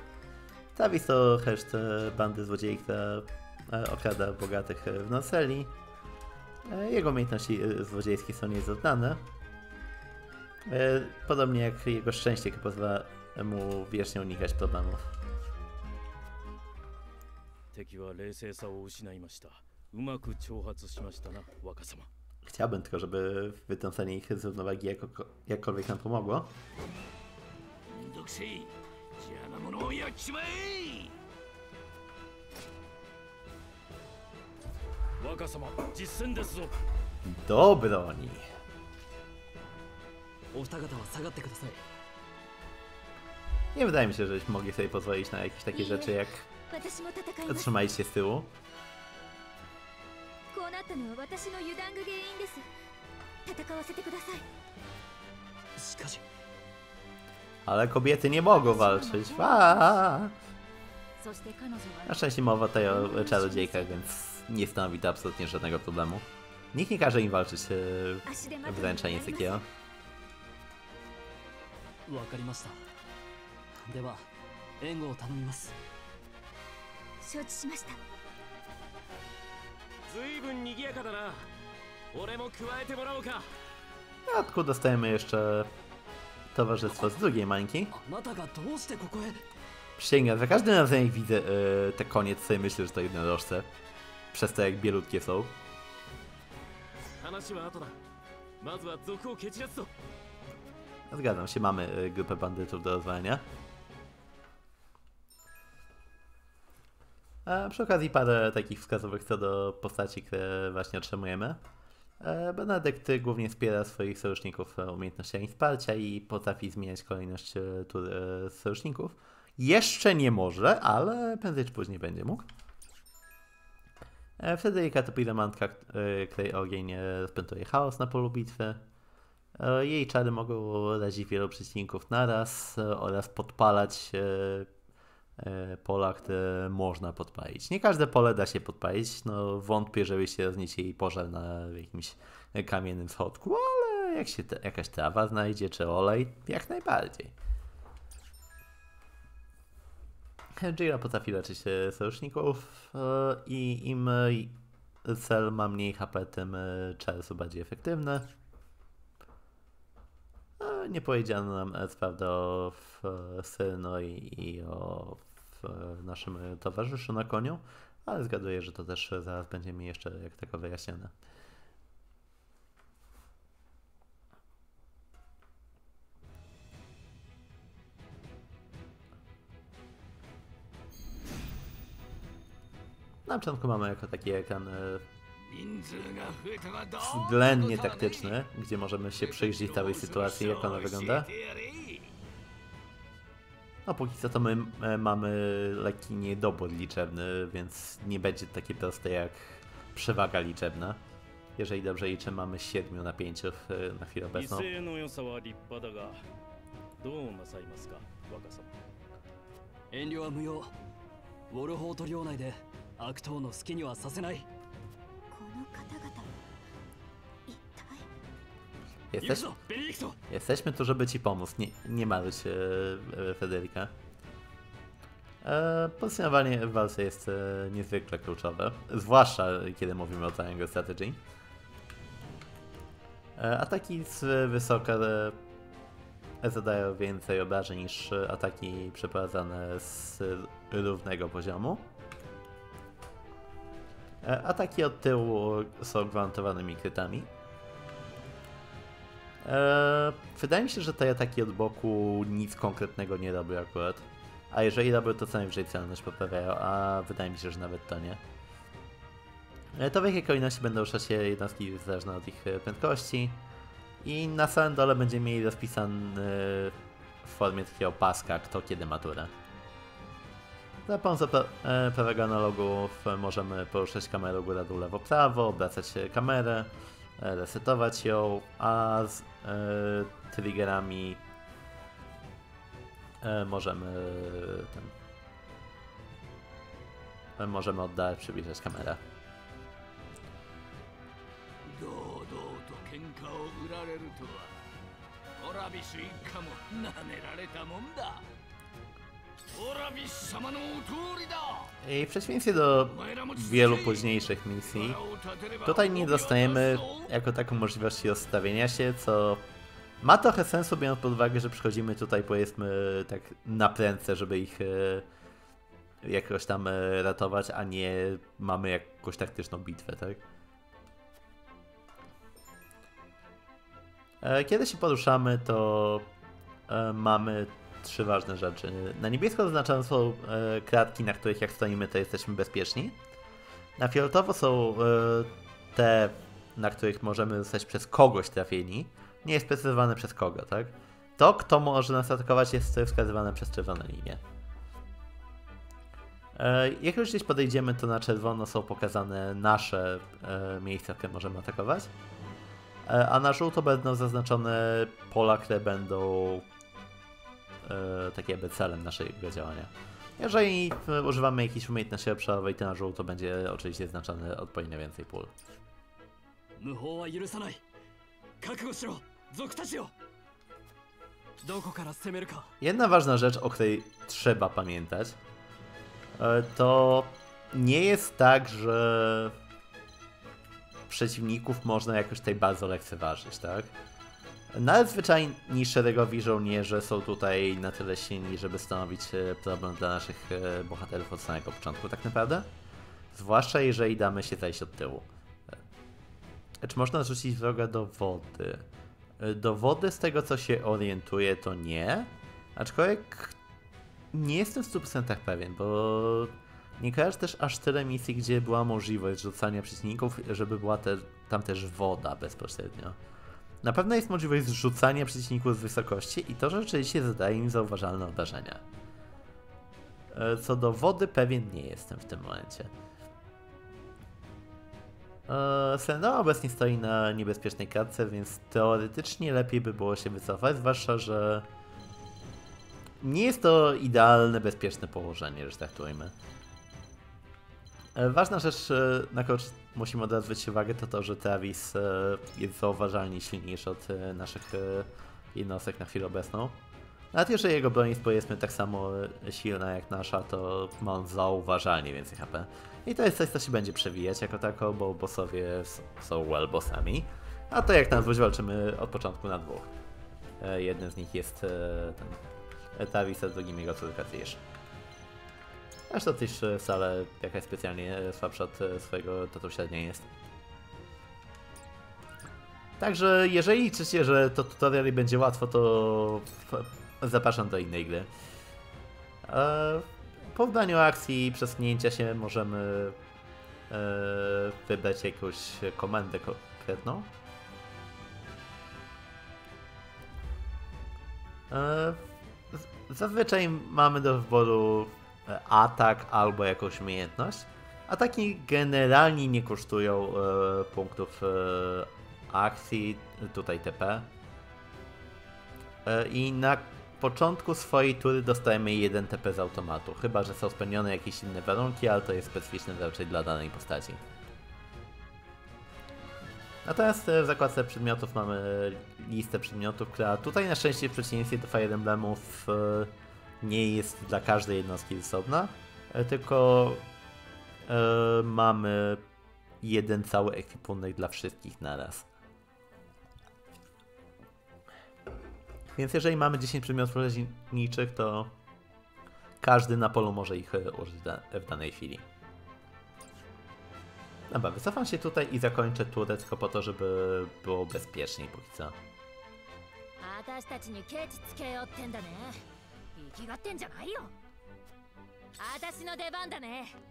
Tavis to heszt bandy złodziei, która okrada bogatych w Norselii. Jego umiejętności złodziejskie są nieznane. Podobnie jak jego szczęście, które pozwala mu wiecznie unikać problemów. Chciałbym tylko, żeby wytrącenie ich z równowagi jako, jakkolwiek nam pomogło. Do broni. Nie wydaje mi się, żebyśmy mogli sobie pozwolić na jakieś takie rzeczy jak trzymajcie się z tyłu. Ale kobiety nie mogą walczyć. Aaaa. Na szczęście mowa tutaj o czarodziejkach, więc nie stanowi to absolutnie żadnego problemu. Nikt nie każe im walczyć yy, wyręczenie Sekiro. W dodatku dostajemy jeszcze towarzystwo z drugiej mańki. Przysięgam, za każdym razem jak widzę yy, te koniec, sobie myślę, że to jednorożce. Przez to jak bielutkie są. Zgadzam się, mamy grupę bandytów do rozwalenia. A przy okazji parę takich wskazowych co do postaci, które właśnie otrzymujemy. Benedykt głównie wspiera swoich sojuszników umiejętnościami wsparcia i potrafi zmieniać kolejność tur sojuszników. Jeszcze nie może, ale prędzej czy później będzie mógł. Frederica to piromantka, której ogień rozpętuje chaos na polu bitwy. Jej czary mogą razić wielu przeciwników naraz oraz podpalać pola, które można podpalić. Nie każde pole da się podpalić, no wątpię, żeby się rozniecieli pożar na jakimś kamiennym schodku, ale jak się te, jakaś trawa znajdzie czy olej, jak najbardziej. Jira potrafi leczyć sojuszników i im cel ma mniej H P, tym czary są bardziej efektywne. Nie powiedziano nam, co prawda, o Syrno i o naszym towarzyszu na koniu, ale zgaduję, że to też zaraz będzie mi jeszcze jak tylko wyjaśnione. Na początku mamy jako taki ekran względnie taktyczny, gdzie możemy się przyjrzeć całej sytuacji, jak ona wygląda. No póki co to my mamy lekki niedobór liczebny, więc nie będzie takie proste jak przewaga liczebna. Jeżeli dobrze liczę, mamy siedmiu na pięciu na chwilę obecną. 遠慮は無用。ウォルホート領内で悪党の好きにはさせない。この方々一体。Jesteś... Jesteśmy tu, żeby ci pomóc. Nie, nie martw się, Federika. Pozycjonowanie w walce jest niezwykle kluczowe, zwłaszcza kiedy mówimy o triangle strategy. Ataki z wysoka zadają więcej obrażeń niż ataki przeprowadzane z równego poziomu. Ataki od tyłu są gwarantowanymi krytami. Wydaje mi się, że te ataki od boku nic konkretnego nie robią akurat. A jeżeli robią, to co najwyżej celność poprawiają, a wydaje mi się, że nawet to nie. To w jakiej kolejności będą ruszać się jednostki zależne od ich prędkości. I na samym dole będziemy mieli rozpisany w formie takiego paska, kto kiedy ma turę. Za pomocą pra prawego analogu możemy poruszać kamerę góra, dół, lewo, prawo, obracać kamerę, resetować ją, a z e, triggerami e, możemy e, możemy oddalać, przybliżać kamerę. I w przeciwieństwie do wielu późniejszych misji, tutaj nie dostajemy jako taką możliwości rozstawienia się, co ma trochę sensu, biorąc pod uwagę, że przychodzimy tutaj, powiedzmy, tak na prędce, żeby ich jakoś tam ratować, a nie mamy jakąś taktyczną bitwę, tak? Kiedy się poruszamy, to mamy trzy ważne rzeczy. Na niebiesko zaznaczone są kratki, na których jak stoimy, to jesteśmy bezpieczni. Na fioletowo są te, na których możemy zostać przez kogoś trafieni. Nie jest precyzowane przez kogo, tak? To, kto może nas atakować, jest wskazywane przez czerwone linie. Jak już gdzieś podejdziemy, to na czerwono są pokazane nasze miejsca, które możemy atakować. A na żółto będą zaznaczone pola, które będą e, tak jakby celem naszego działania. Jeżeli używamy jakiejś umiejętności obszarowej, to na żółto będzie oczywiście zaznaczone odpowiednio więcej pól. Jedna ważna rzecz, o której trzeba pamiętać, to nie jest tak, że przeciwników można jakoś tutaj bardzo lekceważyć, tak? Nawet zwyczajni szeregowi żołnierze są tutaj na tyle silni, żeby stanowić problem dla naszych bohaterów od samego początku tak naprawdę. Zwłaszcza jeżeli damy się zajść od tyłu. Czy można zrzucić wroga do wody? Do wody, z tego co się orientuję, to nie. Aczkolwiek nie jestem w stu procentach pewien, bo nie kojarzę też aż tyle misji, gdzie była możliwość rzucania przeciwników, żeby była te, tam też woda bezpośrednio. Na pewno jest możliwość zrzucania przeciwników z wysokości i to rzeczywiście zadaje im zauważalne obrażenia. Co do wody pewien nie jestem w tym momencie. Senna obecnie stoi na niebezpiecznej kratce, więc teoretycznie lepiej by było się wycofać, zwłaszcza że nie jest to idealne, bezpieczne położenie, że tak to ujmę. Ważna rzecz, na którą musimy od razu zwrócić uwagę, to to, że Travis jest zauważalnie silniejszy od naszych jednostek na chwilę obecną. Nawet jeżeli jego broń jest, powiedzmy, tak samo silna jak nasza, to ma on zauważalnie więcej H P. I to jest coś, co się będzie przewijać jako tako, bo bossowie są well bossami. A to jak na złość walczymy od początku na dwóch. Jednym z nich jest ten Travis, a drugim jego córka Trish. Aż to też wcale jakaś specjalnie słabsza od swojego tatusia nie jest. Także jeżeli liczycie, że to tutorial będzie łatwo, to zapraszam do innej gry. Po wydaniu akcji i przesunięcia się możemy wybrać jakąś komendę konkretną. Zazwyczaj mamy do wyboru atak albo jakąś umiejętność. Ataki generalnie nie kosztują e, punktów e, akcji, tutaj T P. E, I na początku swojej tury dostajemy jeden T P z automatu, chyba że są spełnione jakieś inne warunki, ale to jest specyficzne raczej dla danej postaci. Natomiast w zakładce przedmiotów mamy listę przedmiotów, która tutaj na szczęście w przeciwieństwie do Fire Emblemów nie jest dla każdej jednostki osobna, tylko mamy jeden cały ekwipunek dla wszystkich naraz. Więc jeżeli mamy dziesięć przedmiotów leśniczych, to każdy na polu może ich użyć w danej chwili. Dobra, wycofam się tutaj i zakończę turę tylko po to, żeby było bezpieczniej póki co.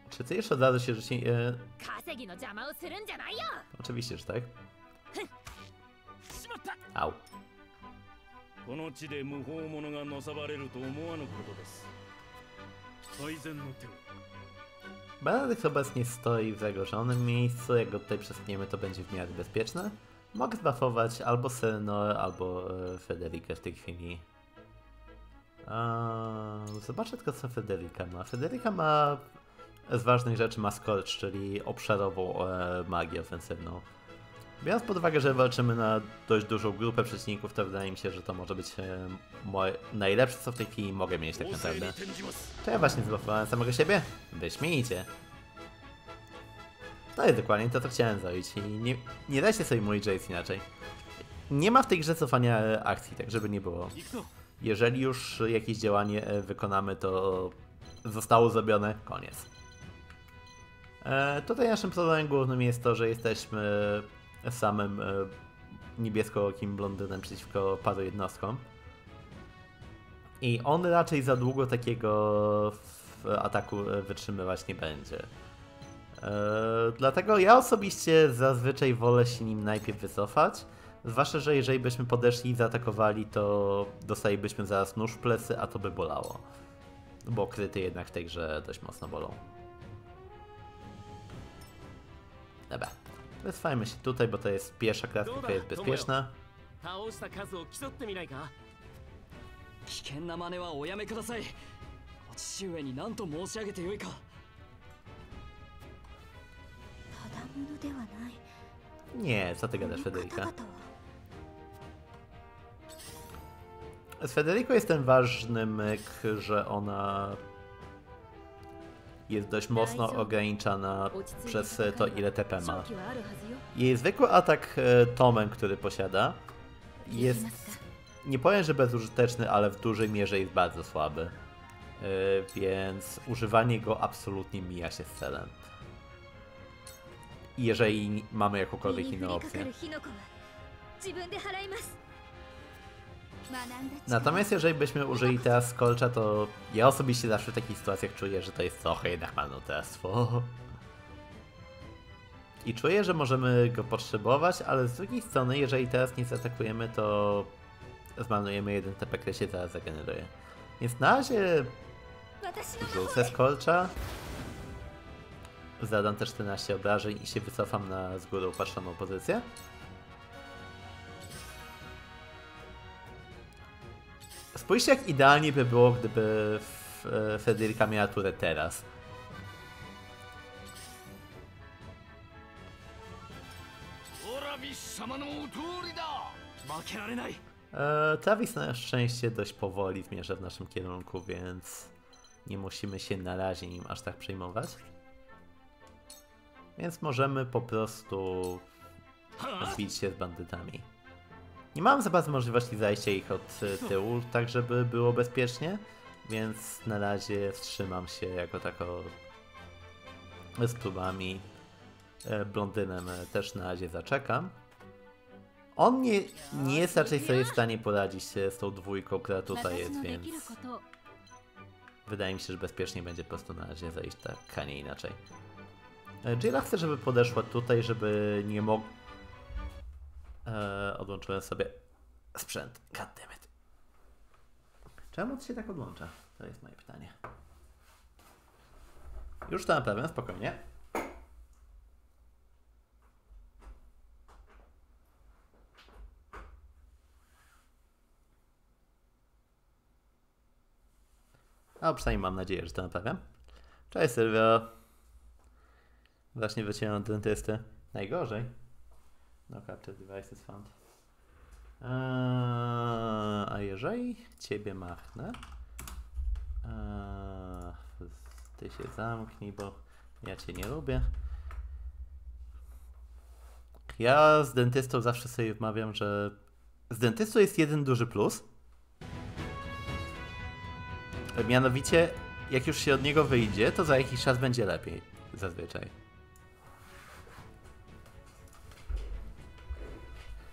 Czy ty jeszcze zdarza się, że się... E... Oczywiście, że tak. Au. Benedikt obecnie stoi w zagrożonym miejscu, jak go tutaj przesuniemy, to będzie w miarę bezpieczne. Mogę zbuffować albo Serenor, albo e, Frederikę w tej chwili. Eee, zobaczę tylko co Frederika ma. Frederika ma z ważnych rzeczy ma Scorch, czyli obszarową e, magię ofensywną. Biorąc pod uwagę, że walczymy na dość dużą grupę przeciwników, to wydaje mi się, że to może być e, moje najlepsze, co w tej chwili mogę mieć tak naprawdę. To ja właśnie zbufowałem samego siebie? Wyśmienicie. No i dokładnie to, co chciałem zrobić. I nie, nie dajcie sobie mówić, że jest inaczej. Nie ma w tej grze cofania akcji, tak żeby nie było. Jeżeli już jakieś działanie wykonamy, to zostało zrobione, koniec. E, tutaj naszym problemem głównym jest to, że jesteśmy samym e, niebieskookim blondynem przeciwko paru jednostkom. I on raczej za długo takiego ataku wytrzymywać nie będzie. E, dlatego ja osobiście zazwyczaj wolę się nim najpierw wycofać. Zwłaszcza, że jeżeli byśmy podeszli i zaatakowali, to dostalibyśmy zaraz nóż w plecy, a to by bolało. Bo kryty jednak w tej grze dość mocno bolą. Dobra. Wysfajmy się tutaj, bo to jest pierwsza klatka, która jest bezpieczna. Nie, co ty gadasz, Federika? Z Federico jest ten ważny myk, że ona jest dość mocno ograniczana przez to, ile T P ma. Jej zwykły atak tomem, który posiada, jest, nie powiem, że bezużyteczny, ale w dużej mierze jest bardzo słaby. Więc używanie go absolutnie mija się z celem. Jeżeli mamy jakąkolwiek inną opcję. Natomiast jeżeli byśmy użyli teraz Scorcha, to ja osobiście zawsze w takich sytuacjach czuję, że to jest trochę jednak marnotrawstwo. I czuję, że możemy go potrzebować, ale z drugiej strony, jeżeli teraz nie zaatakujemy, to zmarnujemy jeden T P, który się zaraz zageneruje. Więc na razie wrzucę Scorcha. Zadam też czternaście obrażeń i się wycofam na z góry upatrzoną pozycję. Spójrzcie, jak idealnie by było, gdyby Frederica miała turę teraz. Eee, Travis na szczęście dość powoli zmierza w naszym kierunku, więc nie musimy się na razie nim aż tak przejmować. Więc możemy po prostu zbić się z bandytami. Nie mam za bardzo możliwości zajścia ich od tyłu, tak żeby było bezpiecznie, więc na razie wstrzymam się jako tako z próbami. Blondynem też na razie zaczekam. On nie, nie jest raczej sobie w stanie poradzić się z tą dwójką, która tutaj jest, więc wydaje mi się, że bezpiecznie będzie po prostu na razie zajść tak, a nie inaczej. Jira chce, żeby podeszła tutaj, żeby nie mog... Eee, odłączyłem sobie sprzęt. Goddammit. Czemu to się tak odłącza? To jest moje pytanie. Już to naprawiam, spokojnie. A przynajmniej mam nadzieję, że to naprawiam. Cześć Sylwia. Właśnie wyciąłem od dentysty. Najgorzej. No capture devices found. Eee, a jeżeli ciebie machnę, eee, ty się zamknij, bo ja cię nie lubię. Ja z dentystą zawsze sobie wmawiam, że z dentystą jest jeden duży plus. Mianowicie, jak już się od niego wyjdzie, to za jakiś czas będzie lepiej. Zazwyczaj.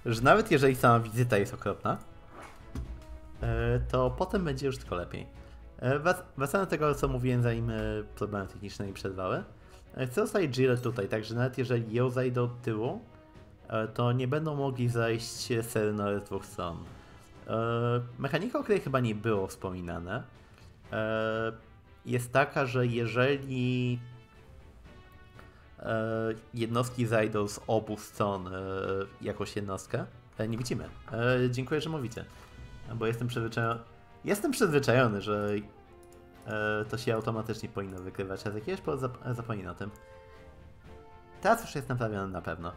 Że nawet jeżeli sama wizyta jest okropna, to potem będzie już tylko lepiej. Wracając do tego, co mówiłem, zanim problemy techniczne mi przerwały. Chcę zostawić Jillę tutaj, także nawet jeżeli ją zajdę od tyłu, to nie będą mogli zajść Serenor z dwóch stron. Mechanika, o której chyba nie było wspominane, jest taka, że jeżeli jednostki zajdą z obu stron jakąś jednostkę, nie widzimy. Dziękuję, że mówicie, bo jestem przyzwyczajony, jestem przyzwyczajony, że to się automatycznie powinno wykrywać, a z jakiegoś powodu zapomnę o tym. Teraz już jest naprawione na pewno.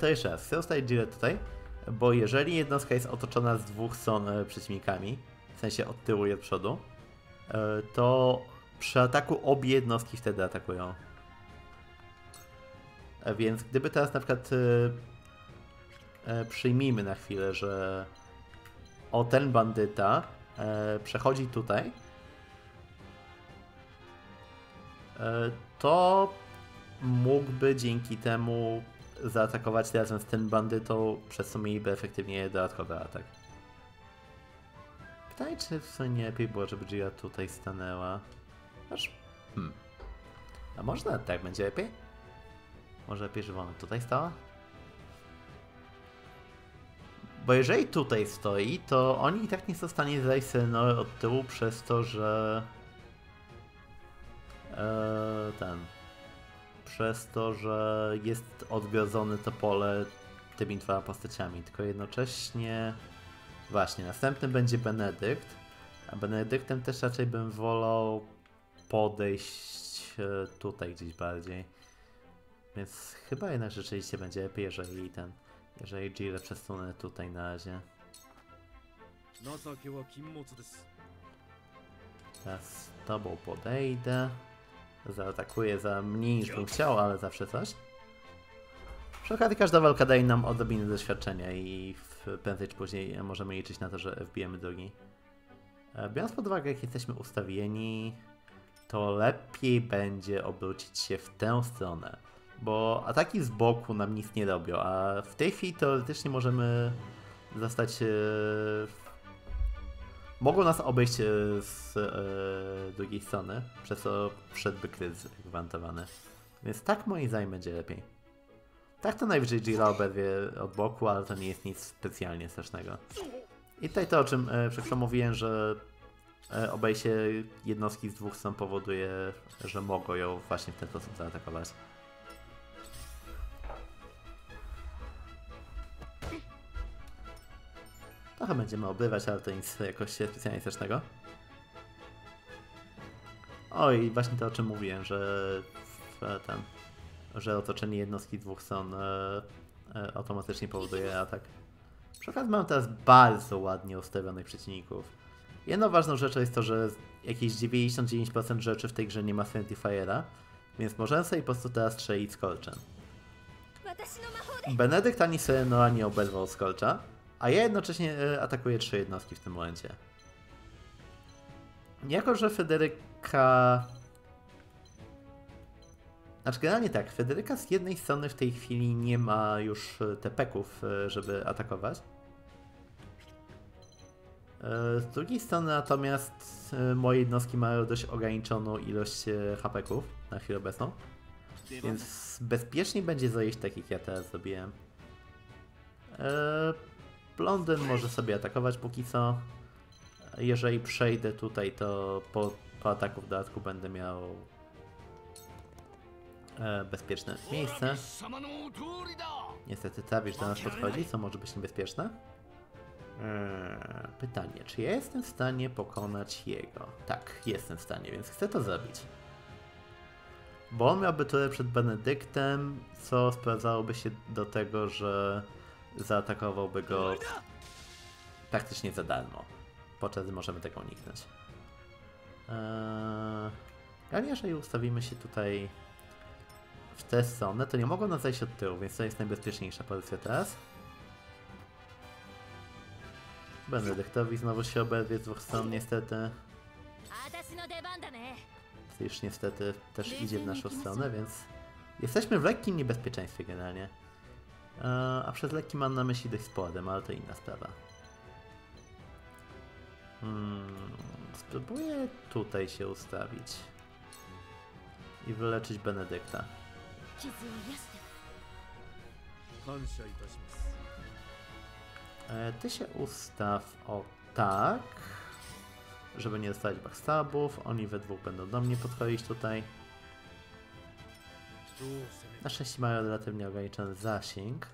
To jeszcze raz, chcę ustalić Jillę tutaj, bo jeżeli jednostka jest otoczona z dwóch stron przeciwnikami, w sensie od tyłu i od przodu, to przy ataku obie jednostki wtedy atakują. Więc gdyby teraz na przykład przyjmijmy na chwilę, że o ten bandyta przechodzi tutaj, to mógłby dzięki temu zaatakować razem z tym bandytą, przez co mieliby efektywnie dodatkowy atak. Pytanie, czy w sumie nie lepiej było, żeby Jilla tutaj stanęła. Aż... Hmm. A może tak będzie lepiej? Może lepiej, żeby ona tutaj stała? Bo jeżeli tutaj stoi, to oni i tak nie są w stanie zajść Serenory od tyłu przez to, że... Eee, ten... Przez to, że jest odgrodzone to pole tymi dwoma postaciami, tylko jednocześnie... Właśnie, następnym będzie Benedykt, a Benedyktem też raczej bym wolał podejść tutaj gdzieś bardziej. Więc chyba jednak rzeczywiście będzie lepiej, jeżeli ten... Jeżeli Jillę przesunę tutaj na razie. Teraz z tobą podejdę. Zaatakuję za mniej niż bym chciał, ale zawsze coś. Przy okazji każda walka daje nam odrobinę doświadczenia i prędzej czy później możemy liczyć na to, że wbijemy drugi. Biorąc pod uwagę, jak jesteśmy ustawieni, to lepiej będzie obrócić się w tę stronę, bo ataki z boku nam nic nie robią, a w tej chwili teoretycznie możemy zostać... Mogą nas obejść z drugiej strony, przez co wszedłby kryzys gwarantowany. Więc tak moim zdaniem będzie lepiej. Tak to najwyżej Jilla oberwie od boku, ale to nie jest nic specjalnie strasznego. I tutaj to, o czym przed mówiłem, że obejście jednostki z dwóch stron powoduje, że mogą ją właśnie w ten sposób zaatakować. Trochę będziemy obrywać, ale to nic jakoś specjalnie strasznego. O i właśnie to, o czym mówiłem, że w, ten, że otoczenie jednostki dwóch stron e, e, automatycznie powoduje atak. Przy okazji mam teraz bardzo ładnie ustawionych przeciwników. Jedną ważną rzeczą jest to, że jakieś dziewięćdziesiąt dziewięć procent rzeczy w tej grze nie ma Sanctifiera, więc możemy sobie po prostu teraz strzelić Scorchem. Benedykt ani Serenora nie oberwał Scorcha, a ja jednocześnie atakuję trzy jednostki w tym momencie. Jako, że Federyka... Znaczy generalnie tak, Federyka z jednej strony w tej chwili nie ma już tepeków, żeby atakować. Z drugiej strony natomiast moje jednostki mają dość ograniczoną ilość hapeków na chwilę obecną. Więc bezpieczniej będzie zajeść tak, jak ja teraz zrobiłem. Blondyn może sobie atakować póki co. Jeżeli przejdę tutaj, to po, po ataku w dodatku będę miał e, bezpieczne miejsce. Niestety Tabisz do nas podchodzi, co może być niebezpieczne. E, Pytanie, czy ja jestem w stanie pokonać jego? Tak, jestem w stanie, więc chcę to zabić. Bo on miałby tyle przed Benedyktem, co sprowadzałoby się do tego, że zaatakowałby go praktycznie za darmo. Podczas gdy możemy tego uniknąć. Eee... Ale jeżeli ustawimy się tutaj w tę stronę, to nie mogą nas zajść od tyłu, więc to jest najbezpieczniejsza pozycja teraz. Benedyktowi znowu się oberwie z dwóch stron niestety. To już niestety też idzie w naszą stronę, więc jesteśmy w lekkim niebezpieczeństwie generalnie. Eee, a przez lekki mam na myśli dość sporym, ale to inna sprawa. Hmm, spróbuję tutaj się ustawić i wyleczyć Benedykta. E, ty się ustaw o tak, żeby nie dostać backstabów. Oni we dwóch będą do mnie podchodzić tutaj. Na szczęście mają relatywnie ograniczony zasięg.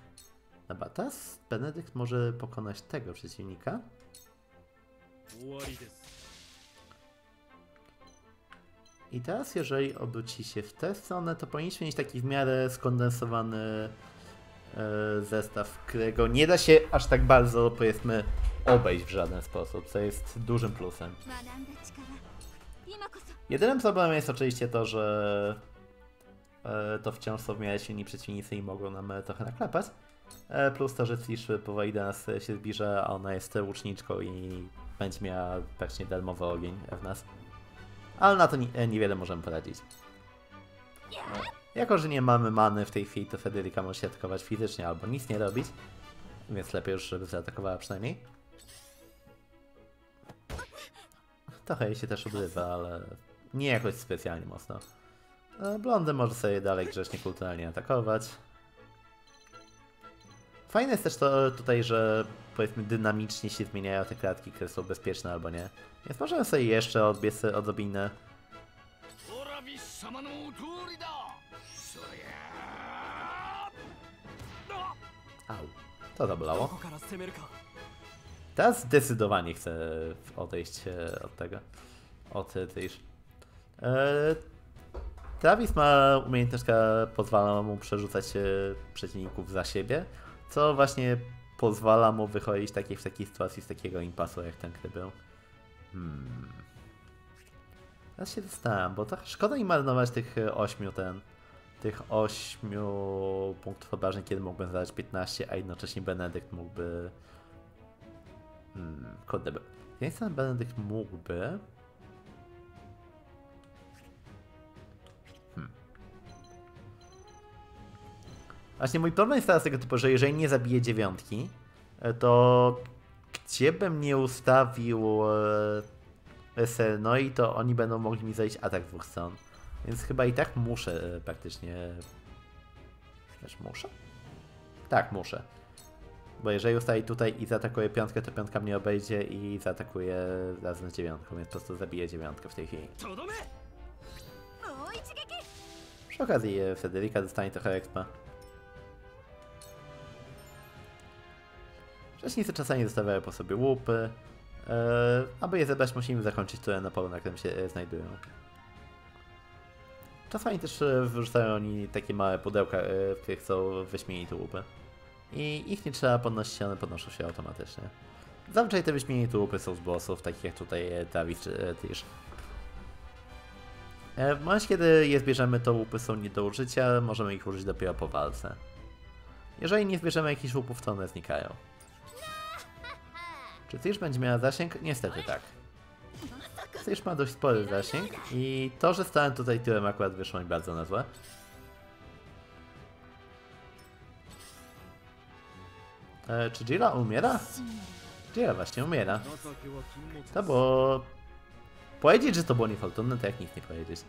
Dobra, teraz Benedykt może pokonać tego przeciwnika. I teraz jeżeli obróci się w tę stronę, to powinniśmy mieć taki w miarę skondensowany yy, zestaw, którego nie da się aż tak bardzo, powiedzmy, obejść w żaden sposób, co jest dużym plusem. Jedynym problemem jest oczywiście to, że yy, to wciąż są w miarę silni przeciwnicy i mogą nam trochę naklepać. Yy, plus to, że Flishfy powoli do nas się zbliża, a ona jest łuczniczką i będzie miała praktycznie darmowy ogień w nas. Ale na to ni niewiele możemy poradzić. No. Jako, że nie mamy many w tej chwili, to Federica może się atakować fizycznie albo nic nie robić. Więc lepiej już, żeby zaatakowała przynajmniej. Trochę jej się też obrywa, ale nie jakoś specjalnie mocno. Blondy może sobie dalej grzecznie, kulturalnie atakować. Fajne jest też to tutaj, że powiedzmy dynamicznie się zmieniają te klatki, które są bezpieczne albo nie. Więc możemy sobie jeszcze odbiec odrobinę. Au, to zabolało. Teraz zdecydowanie chcę odejść od tego. Od tyż. Eee, Travis ma umiejętność, która pozwala mu przerzucać przeciwników za siebie, co właśnie pozwala mu wychodzić takie, w takiej sytuacji z takiego impasu, jak ten, który był. Hmm. Teraz się zastanawiam, bo tak szkoda im marnować tych ośmiu ten. Tych ośmiu punktów obrażeń, kiedy mógłbym zadać piętnaście, a jednocześnie Benedykt mógłby. Hmm, kurde. Z jednej strony Benedykt mógłby. Hmm. Właśnie mój problem jest teraz tego typu, że jeżeli nie zabiję dziewiątki, to gdzie bym nie ustawił e, no i to oni będą mogli mi zejść atak z dwóch stron. Więc chyba i tak muszę e, praktycznie... Wiesz, muszę? Tak, muszę. Bo jeżeli ustaję tutaj i zaatakuję piątkę, to piątka mnie obejdzie i zaatakuje razem z dziewiątką, więc po prostu zabiję dziewiątkę w tej chwili. Przy okazji e, Federica dostanie trochę expa. Wcześniej czasami zostawiają po sobie łupy. Yy, aby je zebrać, musimy zakończyć turę na polu, na którym się yy, znajdują. Czasami też yy, wyrzucają oni takie małe pudełka, yy, w których są wyśmienite łupy. I ich nie trzeba podnosić, one podnoszą się automatycznie. Zazwyczaj te wyśmienite łupy są z bossów, takich jak tutaj yy, Travis czy yy, Tish. Yy, w momencie, kiedy je zbierzemy, to łupy są nie do użycia, możemy ich użyć dopiero po walce. Jeżeli nie zbierzemy jakichś łupów, to one znikają. Czy Tish będzie miała zasięg? Niestety tak. Tish ma dość spory zasięg i to, że stałem tutaj tyłem, akurat wyszło mi bardzo na złe. E, czy Jira umiera? Jira właśnie umiera. To było... Powiedzieć, że to było niefortunne, to jak nic nie powiedzieć.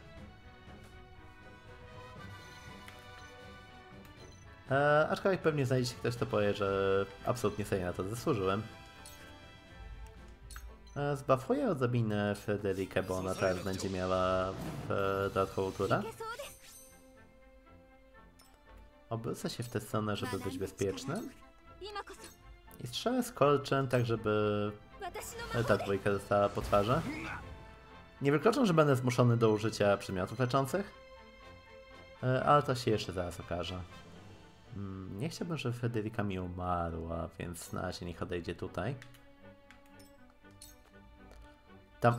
E, aczkolwiek pewnie znajdzie się ktoś, kto powie, że absolutnie sobie na to zasłużyłem. Zbafuję odrobinę Federikę, bo ona teraz będzie miała w dodatkową turę. Obrócę się w tę stronę, żeby być bezpiecznym. I strzelę z kolczem, tak żeby Ale ta dwójka została po twarzy. Nie wykluczam, że będę zmuszony do użycia przedmiotów leczących, ale to się jeszcze zaraz okaże. Nie chciałbym, żeby Frederica mi umarła, więc na razie niech odejdzie tutaj. Ta,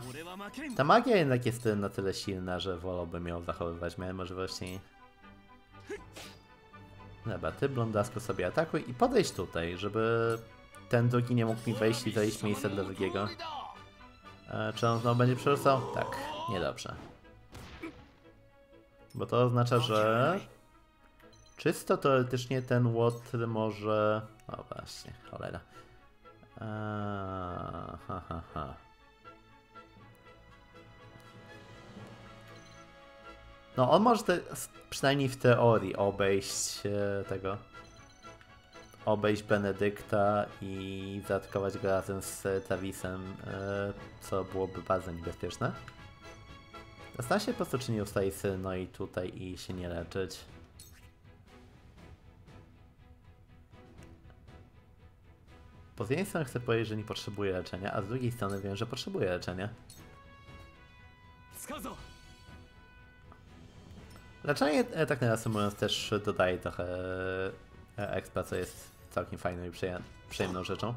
ta magia jednak jest na tyle silna, że wolałbym ją zachowywać. Miałem możliwości... Dobra, ty blondasko sobie atakuj i podejdź tutaj, żeby ten drugi nie mógł mi wejść i zajść miejsce dla drugiego. E, czy on znowu będzie przerzucał? Tak, niedobrze. Bo to oznacza, że... Czysto teoretycznie ten łotr może... O właśnie, cholera. Eee, ha, ha, ha. No on może te, przynajmniej w teorii obejść e, tego... Obejść Benedykta i zaatakować go razem z Travisem, e, co byłoby bardzo niebezpieczne. Zastanę się po prostu, czy nie ustaje syno i tutaj i się nie leczyć. Bo z jednej strony chcę powiedzieć, że nie potrzebuje leczenia, a z drugiej strony wiem, że potrzebuje leczenia. Leczenie, tak nawiasem też dodaje trochę expa, co jest całkiem fajną i przyjemną rzeczą.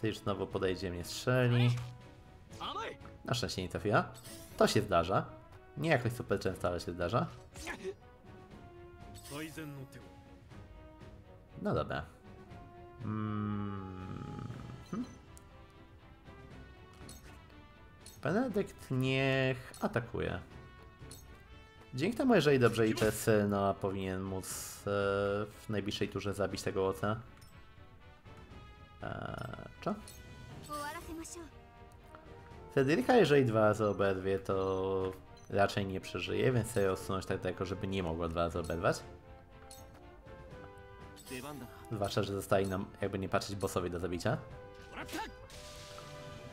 Ty już znowu podejdzie, mnie strzeli. Na szczęście nie trafiła. To się zdarza. Nie jakoś super często, ale się zdarza. No dobra. Hmm. Hmm. Benedykt niech atakuje. Dzięki temu, jeżeli dobrze liczę, no powinien móc e, w najbliższej turze zabić tego łotra. E, co? Frederica, jeżeli dwa razy oberwie, to raczej nie przeżyje, więc chcę ją odsunąć tak daleko, żeby nie mogła dwa razy oberwać. Zwłaszcza, że zostali nam, jakby nie patrzeć, bossowi do zabicia.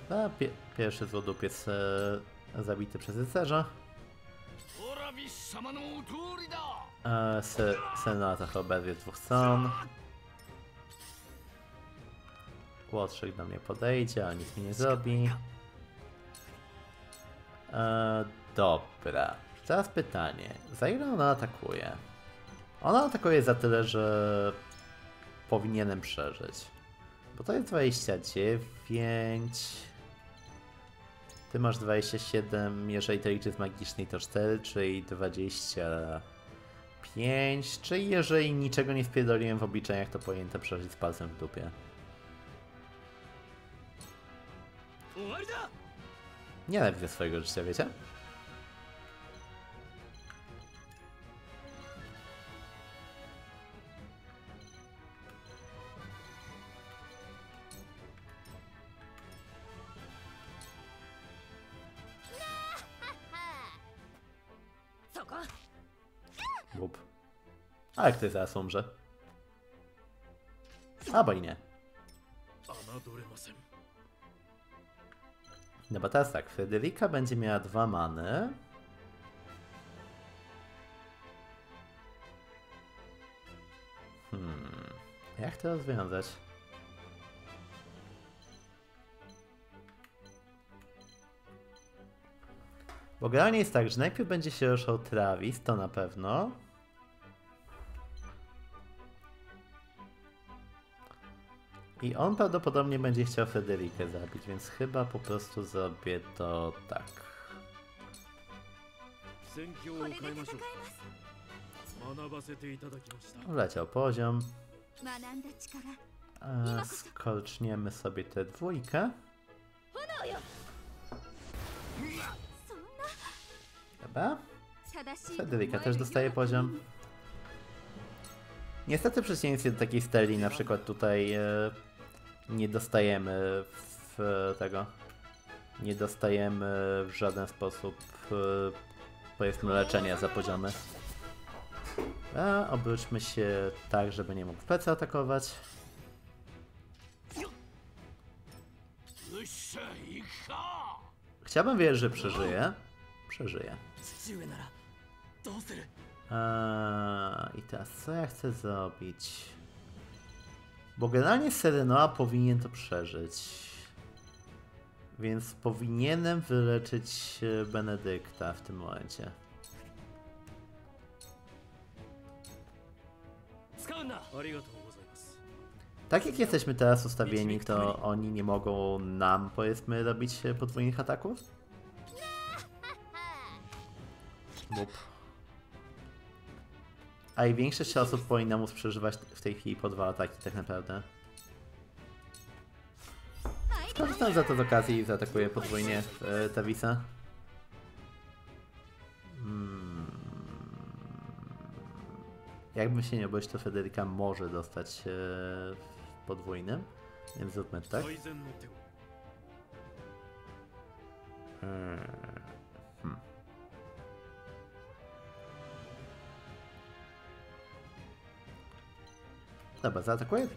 A pie pierwszy złodupiec e, zabity przez rycerza. E, se senatach oberwie dwóch stron. Łotrzyk do mnie podejdzie, ale nic mi nie zrobi. E, dobra. Teraz pytanie. Za ile ona atakuje? Ona atakuje za tyle, że powinienem przeżyć. Bo to jest dwadzieścia dziewięć. Ty masz dwadzieścia siedem, jeżeli to liczy z magicznej to cztery, czyli dwadzieścia pięć. Czyli jeżeli niczego nie spierdoliłem w obliczeniach, to powinienem to przeżyć z palcem w dupie. Nie lepiej swojego życia, wiecie? Bup. Ale ktoś zaraz umrze. Albo i nie. No bo teraz tak, Frederica będzie miała dwa many. Hmm... Jak to rozwiązać? Bo generalnie jest tak, że najpierw będzie się ruszał Travis, to na pewno. I on prawdopodobnie będzie chciał Frederikę zabić, więc chyba po prostu zrobię to tak. Leciał poziom. A skoczniemy sobie tę dwójkę. Dobra. Frederica też dostaje poziom. Niestety w przeciwieństwie do takiej Steli na przykład tutaj e, nie dostajemy w tego. Nie dostajemy w żaden sposób e, powiedzmy leczenia za poziomy. A obróćmy się tak, żeby nie mógł w plecy atakować. Chciałbym wierzyć, że przeżyje. Przeżyje. Eee, I teraz co ja chcę zrobić? Bo generalnie Serenoa powinien to przeżyć. Więc powinienem wyleczyć Benedykta w tym momencie. Tak jak jesteśmy teraz ustawieni, to oni nie mogą nam, powiedzmy, robić podwójnych ataków? Bup. A i większość osób powinna móc przeżywać w tej chwili po dwa ataki tak naprawdę. Korzystam za to z okazji i zaatakuję podwójnie e, Tavisa. Hmm. Jakbym się nie obawiał, to Federica może dostać e, podwójnym, więc zróbmy tak. Hmm. Dobra, zaatakuję.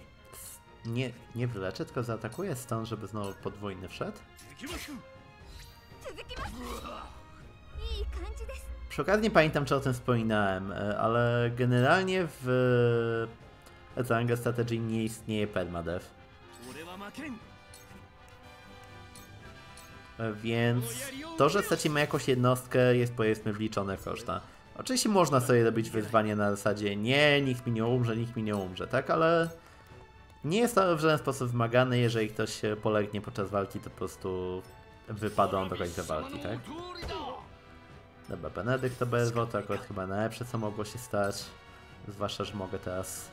Nie, nie wyleczę, tylko zaatakuję stąd, żeby znowu podwójny wszedł. Przy okazji nie pamiętam, czy o tym wspominałem, ale generalnie w Ezanga Strategy nie istnieje permadeath. Więc to, że stracimy jakąś jednostkę, jest powiedzmy wliczone w koszta. Oczywiście można sobie robić wyzwanie na zasadzie nie, nikt mi nie umrze, nikt mi nie umrze, tak? Ale nie jest to w żaden sposób wymagane, jeżeli ktoś polegnie podczas walki, to po prostu wypada on do końca walki, tak? Dobra, Benedykt to B S W, to akurat chyba najlepsze co mogło się stać. Zwłaszcza, że mogę teraz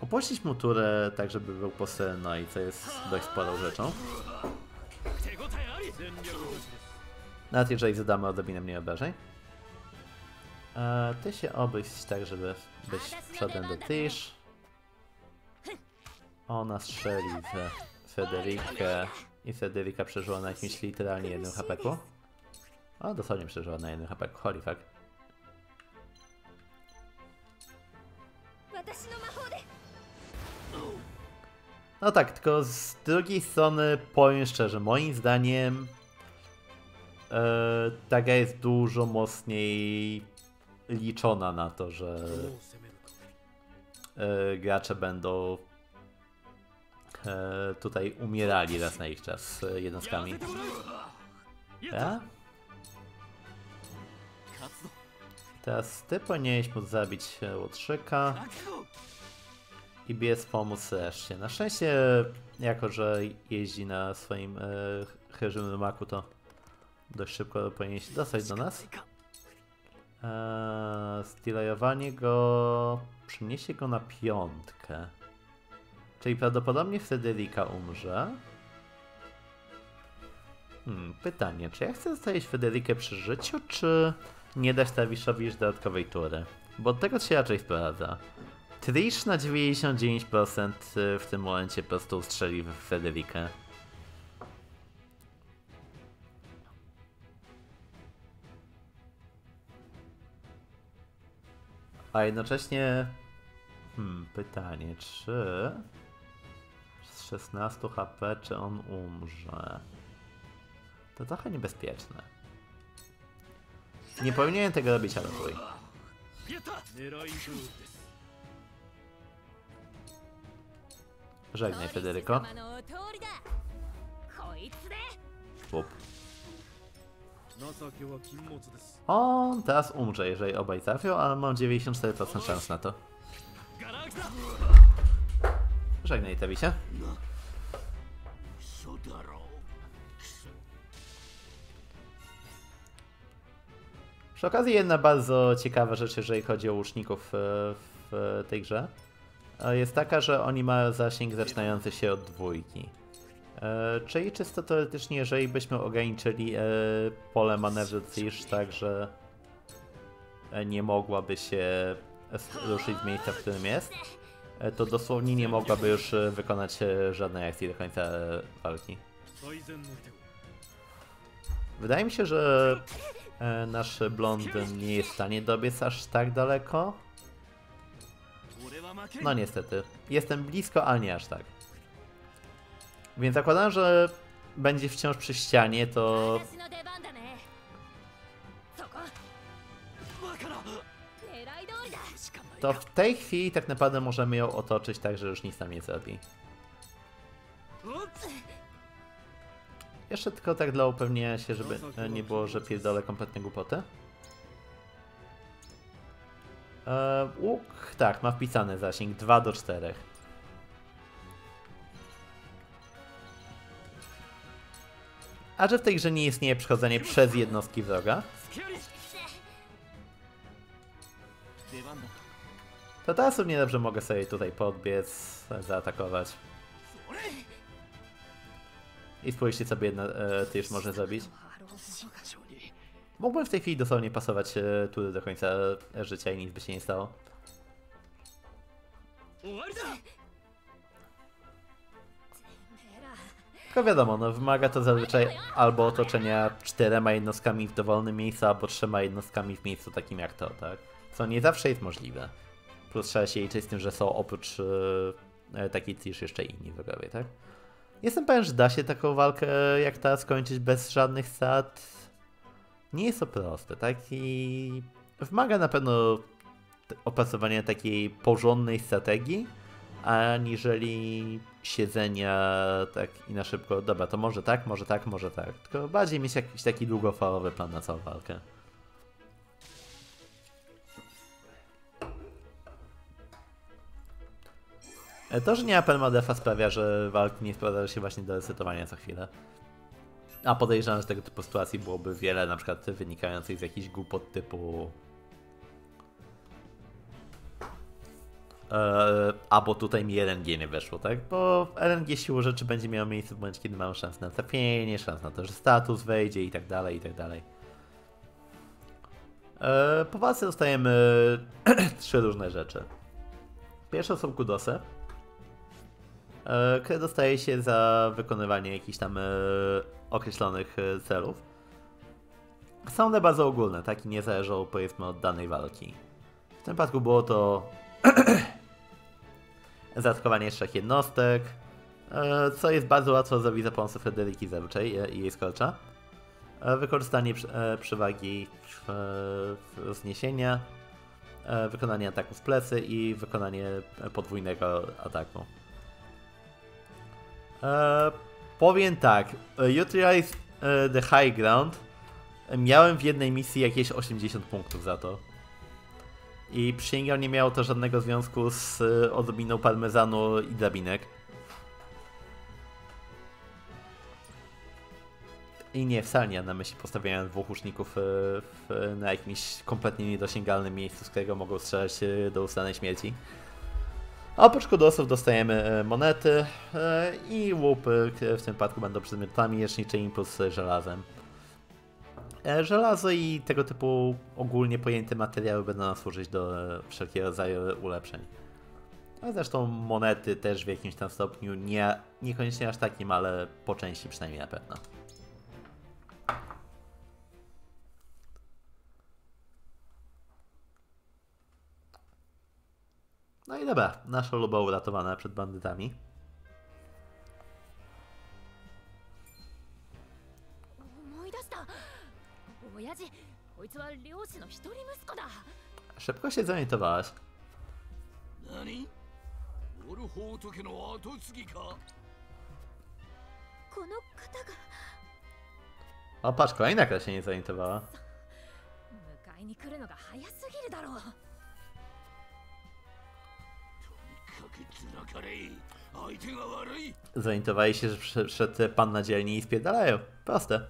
opuścić mu turę, tak żeby był po Serenoi, co jest dość sporą rzeczą. Nawet jeżeli zadamy odrobinę mniej obrażeń. Ty się obejść tak, żeby być przodem do Tish. Ona strzeli w Federikę i Federica przeżyła na jakimś literalnie jednym hapeku. O, dosłownie przeżyła na jednym hapeku, holy fuck. No tak, tylko z drugiej strony powiem szczerze, moim zdaniem yy, ta gra jest dużo mocniej liczona na to, że yy, gracze będą tutaj umierali raz na ich czas jednostkami. Ja? Teraz ty powinieneś móc zabić łotrzyka i biec pomóc reszcie. Na szczęście, jako że jeździ na swoim e, chyżym rumaku, to dość szybko powinien się dostać do nas. E, Stelajowanie go przyniesie go na piątkę. Czyli prawdopodobnie Federica umrze. Hmm, pytanie, czy ja chcę zostawić Federicę przy życiu, czy nie dać Taviszowi już dodatkowej tury? Bo od tego się raczej sprawdza. Trish na dziewięćdziesiąt dziewięć procent w tym momencie po prostu strzeli w Federicę. A jednocześnie... Hmm, pytanie, czy... z szesnaście HP, czy on umrze? To trochę niebezpieczne. Nie powinienem tego robić, ale chuj. Żegnaj, Federico. Up. On teraz umrze, jeżeli obaj trafią, ale mam dziewięćdziesiąt cztery procent szans na to. Żegnaj, Tavisia. Przy okazji jedna bardzo ciekawa rzecz, jeżeli chodzi o łuczników w tej grze, jest taka, że oni mają zasięg zaczynający się od dwójki. Czyli czysto teoretycznie, jeżeli byśmy ograniczyli pole manewru Tish tak, że nie mogłaby się ruszyć z miejsca, w którym jest, to dosłownie nie mogłaby już wykonać żadnej akcji do końca walki. Wydaje mi się, że nasz blondyn nie jest w stanie dobiec aż tak daleko. No niestety. Jestem blisko, ale nie aż tak. Więc zakładam, że będzie wciąż przy ścianie, to... to w tej chwili tak naprawdę możemy ją otoczyć tak, że już nic nam nie zrobi. Jeszcze tylko tak dla upewnienia się, żeby nie było, że pierdolę kompletnie głupoty. Eee, łuk, tak, ma wpisany zasięg dwa do czterech. A że w tej grze nie istnieje przechodzenie przez jednostki wroga, to teraz równie dobrze mogę sobie tutaj podbiec, zaatakować. I spójrzcie, co biedna e, ty już może zrobić. Mógłbym w tej chwili dosłownie pasować e, tury do końca e, życia i nic by się nie stało. Tylko wiadomo, no, wymaga to zazwyczaj albo otoczenia czterema jednostkami w dowolnym miejscu, albo trzema jednostkami w miejscu takim jak to, tak? Co nie zawsze jest możliwe. Plus trzeba się liczyć z tym, że są oprócz e, takiej ciszy jeszcze inni wrogowie, tak? Jestem pewien, że da się taką walkę jak ta skończyć bez żadnych strat. Nie jest to proste, tak? I wymaga na pewno opracowania takiej porządnej strategii, aniżeli siedzenia tak i na szybko, dobra, to może tak, może tak, może tak. Tylko bardziej mieć jakiś taki długofalowy plan na całą walkę. To, że nie ma permadefa, sprawia, że walki nie sprowadza się właśnie do resetowania co chwilę. A podejrzewam, że tego typu sytuacji byłoby wiele, na przykład wynikających z jakichś głupot typu... Eee, albo tutaj mi L N G nie weszło, tak? Bo L N G siłą rzeczy będzie miało miejsce w momencie, kiedy mam szansę na trafienie, szansę na to, że status wejdzie i tak dalej, i tak dalej. Eee, po walce dostajemy trzy różne rzeczy. Pierwsze są kudosy, które dostaje się za wykonywanie jakichś tam określonych celów. Są one bardzo ogólne, tak? I nie zależą, powiedzmy, od danej walki. W tym przypadku było to zaatakowanie trzech jednostek, co jest bardzo łatwo zrobić za pomocą Frederiki zazwyczaj i jej skorcza. Wykorzystanie przewagi wzniesienia, wykonanie ataku w plecy i wykonanie podwójnego ataku. Eee, powiem tak, Utilize the High Ground miałem w jednej misji jakieś osiemdziesiąt punktów za to. I przysięgam, nie miało to żadnego związku z odrobiną parmezanu i drabinek. I nie, wcale nie na myśli postawienia dwóch łuczników w, w, na jakimś kompletnie niedosięgalnym miejscu, z którego mogą strzelać do ustanej śmierci. A oprócz kudosów dostajemy monety i łupy, które w tym przypadku będą przedmiotami leczniczymi plus żelazem. Żelazo i tego typu ogólnie pojęte materiały będą nam służyć do wszelkiego rodzaju ulepszeń. A zresztą monety też w jakimś tam stopniu, nie, niekoniecznie aż takim, ale po części przynajmniej na pewno. No i dobra, nasza luba uratowana przed bandytami. Szybko się zorientowałaś. O, patrz, kolejna, która się nie zorientowała. Zorientowali się, że przyszedł pan na dzielni i spierdalają. Proste.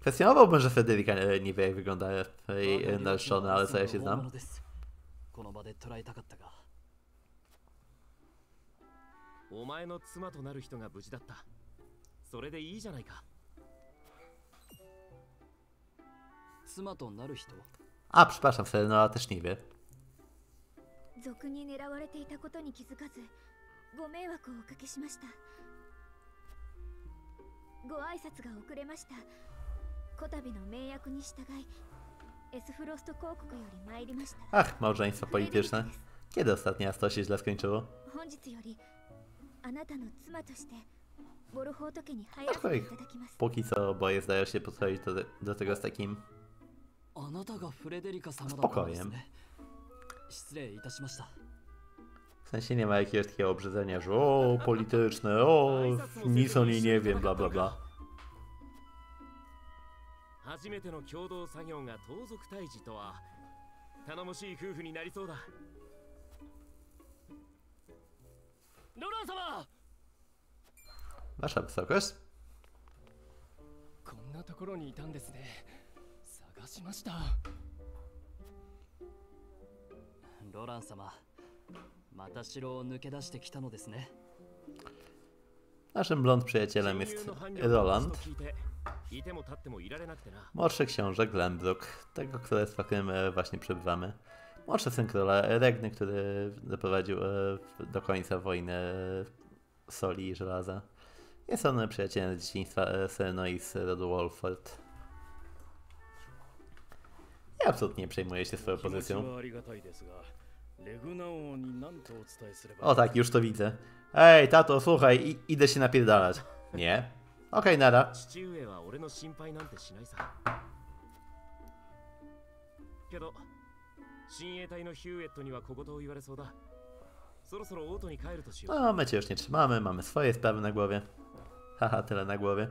Kwestionowałbym, że Frederika nie wie, jak wygląda jej nalszony, ale co ja się znam. A, przepraszam, Frederika też nie wie. Ach, małżeństwo polityczne. Kiedy ostatnio raz to się źle skończyło? Póki co oboje zdają się podchodzić do, do tego z takim Spokojnie. W sensie nie ma jakiegoś takiego obrzydzenia, że o, polityczne, o, nic o niej nie wiem, bla bla bla. Wasza wysokość? Naszym blond przyjacielem jest Roland, młodszy książę Glenbrook, tego królestwa, w którym właśnie przebywamy. Młodszy syn króla Regny, który doprowadził do końca wojnę soli i żelaza. Jest on przyjacielem z dzieciństwa Serenois z rodu Walford. Ja absolutnie przejmuję się swoją pozycją. O tak, już to widzę. Ej, tato, słuchaj, i idę się napierdalać. Nie? Okej, okay, nara. No, my cię już nie trzymamy, mamy swoje sprawy na głowie. Haha, tyle na głowie.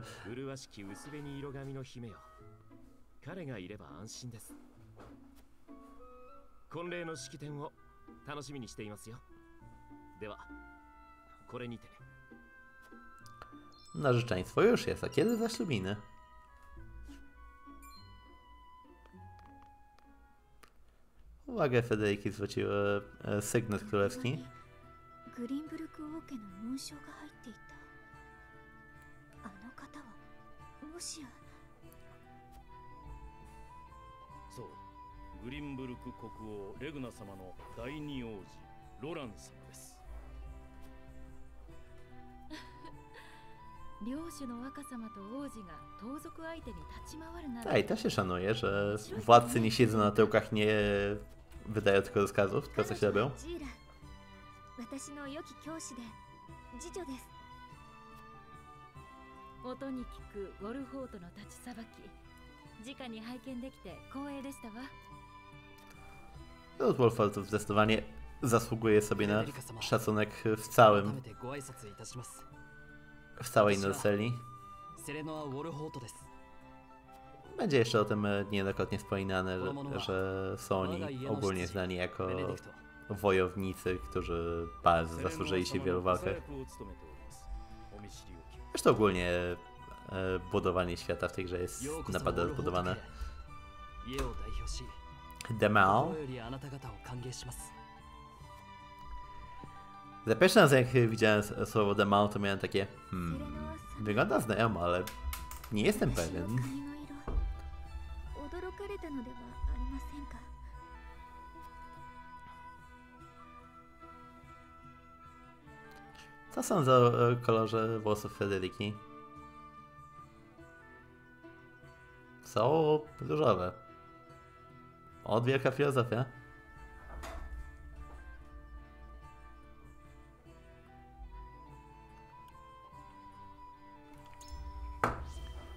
Narzeczeństwo już jest, a kiedy za ślubiny? Uwagę Federiki zwrócił sygnet królewski. Ej, to się szanuje, że władcy nie siedzą na tyłkach, nie wydają tylko rozkazów, tylko coś robią. Lord Wolford zdecydowanie zasługuje sobie na szacunek w całym, w całej Norselii. Będzie jeszcze o tym niejednokrotnie wspominane, że, że są oni ogólnie znani jako wojownicy, którzy bardzo zasłużyli się w wielu walkach. Zresztą ogólnie e, budowanie świata w tej grze jest naprawdę rozbudowane. Demao. Za pierwszy raz, jak widziałem słowo Demao, to miałem takie hmm, wygląda znajomo, ale nie jestem pewien. Co są za kolorze włosów Federiki? Są różowe. Od wielka filozofia.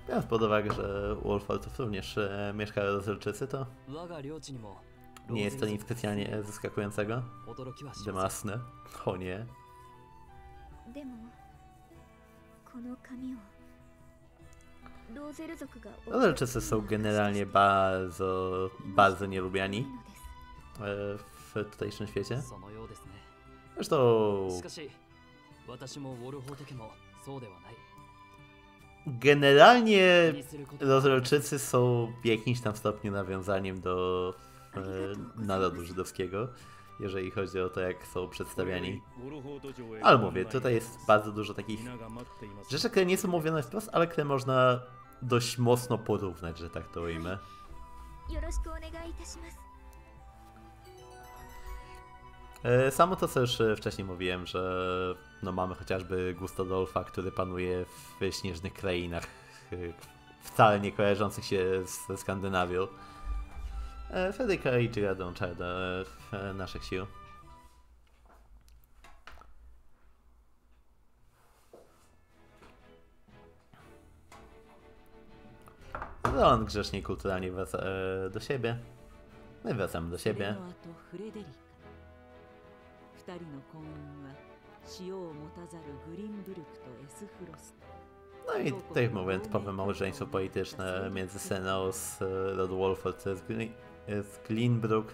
Biorąc pod uwagę, że u Wolfordów również mieszkają Rozylczycy, to nie jest to nic specjalnie zaskakującego. Demasne. O nie. Rozylczycy są generalnie bardzo, bardzo nielubiani w tutejszym świecie. Zresztą... Generalnie Rozylczycy są w jakimś tam stopniu nawiązaniem do e, narodu żydowskiego, jeżeli chodzi o to, jak są przedstawiani. Ale mówię, tutaj jest bardzo dużo takich rzeczy, które nie są mówione wprost, ale które można dość mocno porównać, że tak to ujmę. Samo to, co już wcześniej mówiłem, że no mamy chociażby Gustodolfa, który panuje w śnieżnych krainach wcale nie kojarzących się ze Skandynawią. Federica i Gira dołączają do naszych sił. Roland grzecznie i kulturalnie wraca e, do siebie. My wracamy do siebie. No i tutaj mamy typowe małżeństwo polityczne między Seną z rodu Wolford z Glenbrook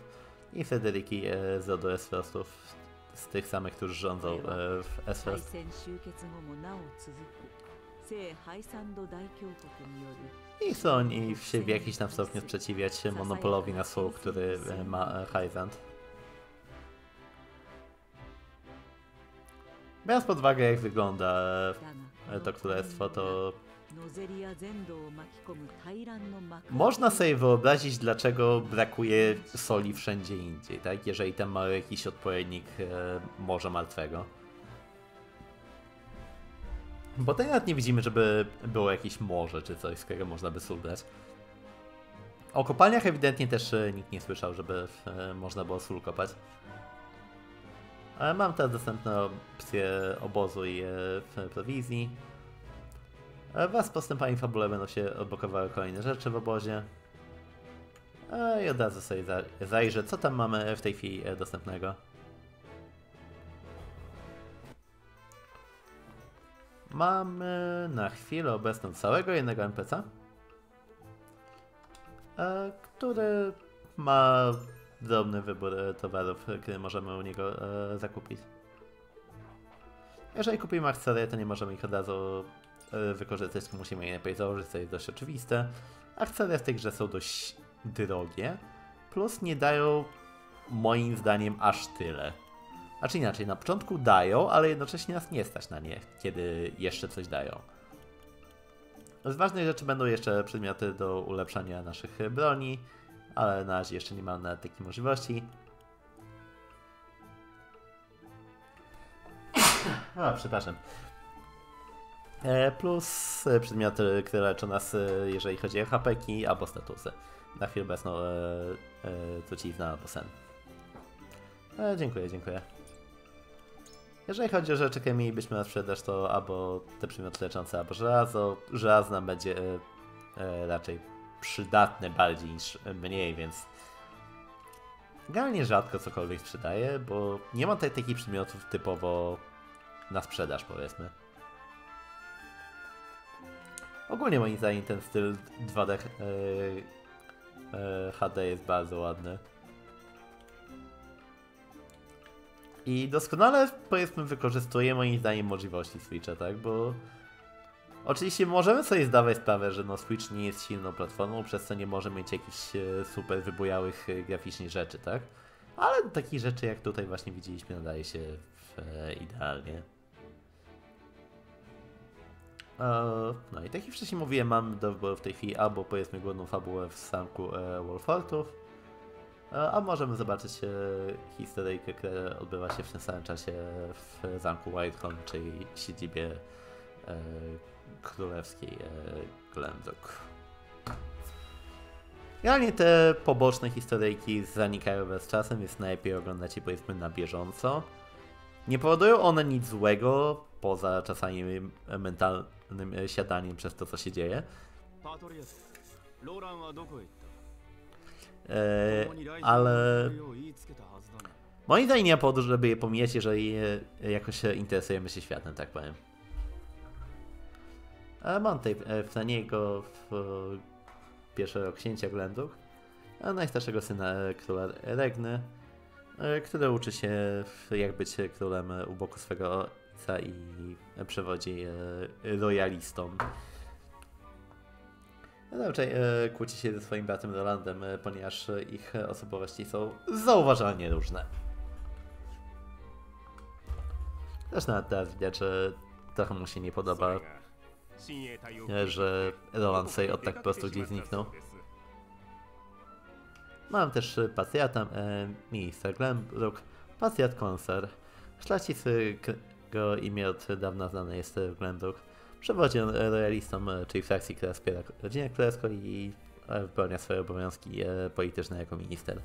i Frederiki z rodu Esfrostów, z tych samych, którzy rządzą w Esfrost. I chcą oni w jakiś tam stopniu sprzeciwiać się monopolowi na słowo, który ma Highland. Biorąc pod uwagę, jak wygląda to królestwo, to można sobie wyobrazić, dlaczego brakuje soli wszędzie indziej, tak? Jeżeli tam ma jakiś odpowiednik Morza Martwego. Bo tutaj nawet nie widzimy, żeby było jakieś morze czy coś, z którego można by sól brać. O kopalniach ewidentnie też nikt nie słyszał, żeby można było sól kopać. Ale mam teraz dostępne opcje obozu i prowizji. Wraz z postępami fabule będą się odblokowały kolejne rzeczy w obozie. I od razu sobie zajrzę, co tam mamy w tej chwili dostępnego. Mamy na chwilę obecną całego jednego en pe ce a, który ma drobny wybór towarów, który możemy u niego zakupić. Jeżeli kupimy akcesoria, to nie możemy ich od razu wykorzystać, to musimy je najpierw założyć, co jest dość oczywiste. Akcesoria w tej grze są dość drogie, plus nie dają moim zdaniem aż tyle. Znaczy inaczej, na początku dają, ale jednocześnie nas nie stać na nie, kiedy jeszcze coś dają. Z ważnych rzeczy będą jeszcze przedmioty do ulepszania naszych broni, ale na razie jeszcze nie mam nawet takiej możliwości. A, przepraszam. Plus przedmioty, które leczą nas, jeżeli chodzi o hapeki albo statusy. Na chwilę obecną trucizna albo sen. E, dziękuję, dziękuję. Jeżeli chodzi o rzeczy, które mielibyśmy na sprzedaż, to albo te przedmioty leczące, albo żelazo. Żelazo nam będzie e, e, raczej przydatne bardziej niż mniej, więc generalnie rzadko cokolwiek sprzedaję, bo nie mam tutaj takich przedmiotów typowo na sprzedaż, powiedzmy. Ogólnie moim zdaniem ten styl dwa de e, e, ha de jest bardzo ładny. I doskonale, powiedzmy, wykorzystuje moim zdaniem możliwości Switcha, tak? Bo oczywiście możemy sobie zdawać sprawę, że no Switch nie jest silną platformą, przez co nie może mieć jakichś super wybujałych graficznie rzeczy, tak? Ale takich rzeczy, jak tutaj właśnie widzieliśmy, nadaje się w, e, idealnie. E, no i tak jak wcześniej mówiłem, mamy do wyboru w tej chwili albo, powiedzmy, główną fabułę w zamku e, Wolfortów, a możemy zobaczyć e, historyjkę, która odbywa się w tym samym czasie w zamku Whitehorn, czyli siedzibie e, królewskiej e, Glenbrook. Realnie te poboczne historyjki zanikają wraz z czasem, więc najlepiej oglądać je, powiedzmy, na bieżąco. Nie powodują one nic złego, poza czasami mentalnym e, siadaniem przez to, co się dzieje. Yy, ale moim zdaniem nie ma powodu, żeby je pomijać, jeżeli jakoś interesujemy się światem, tak powiem. A mam tutaj na niego pierwszego księcia Glenbrook, a najstarszego syna króla Regny, który uczy się, jak być królem u boku swego ojca i przewodzi royalistom. Raczej e, kłóci się ze swoim bratem Rolandem, e, ponieważ e, ich osobowości są zauważalnie różne. Zresztą nawet teraz widać, że trochę mu się nie podoba, e, że Roland sobie od tak po prostu gdzieś zniknął. Mam też patriata, e, ministra Glenbrook, patriat Konser. Szlachcic, którego imię od dawna znane jest w Glenbrook. Przewodzi on royalistom, czyli frakcji, która wspiera rodzinę królewską i wypełnia swoje obowiązki polityczne jako minister.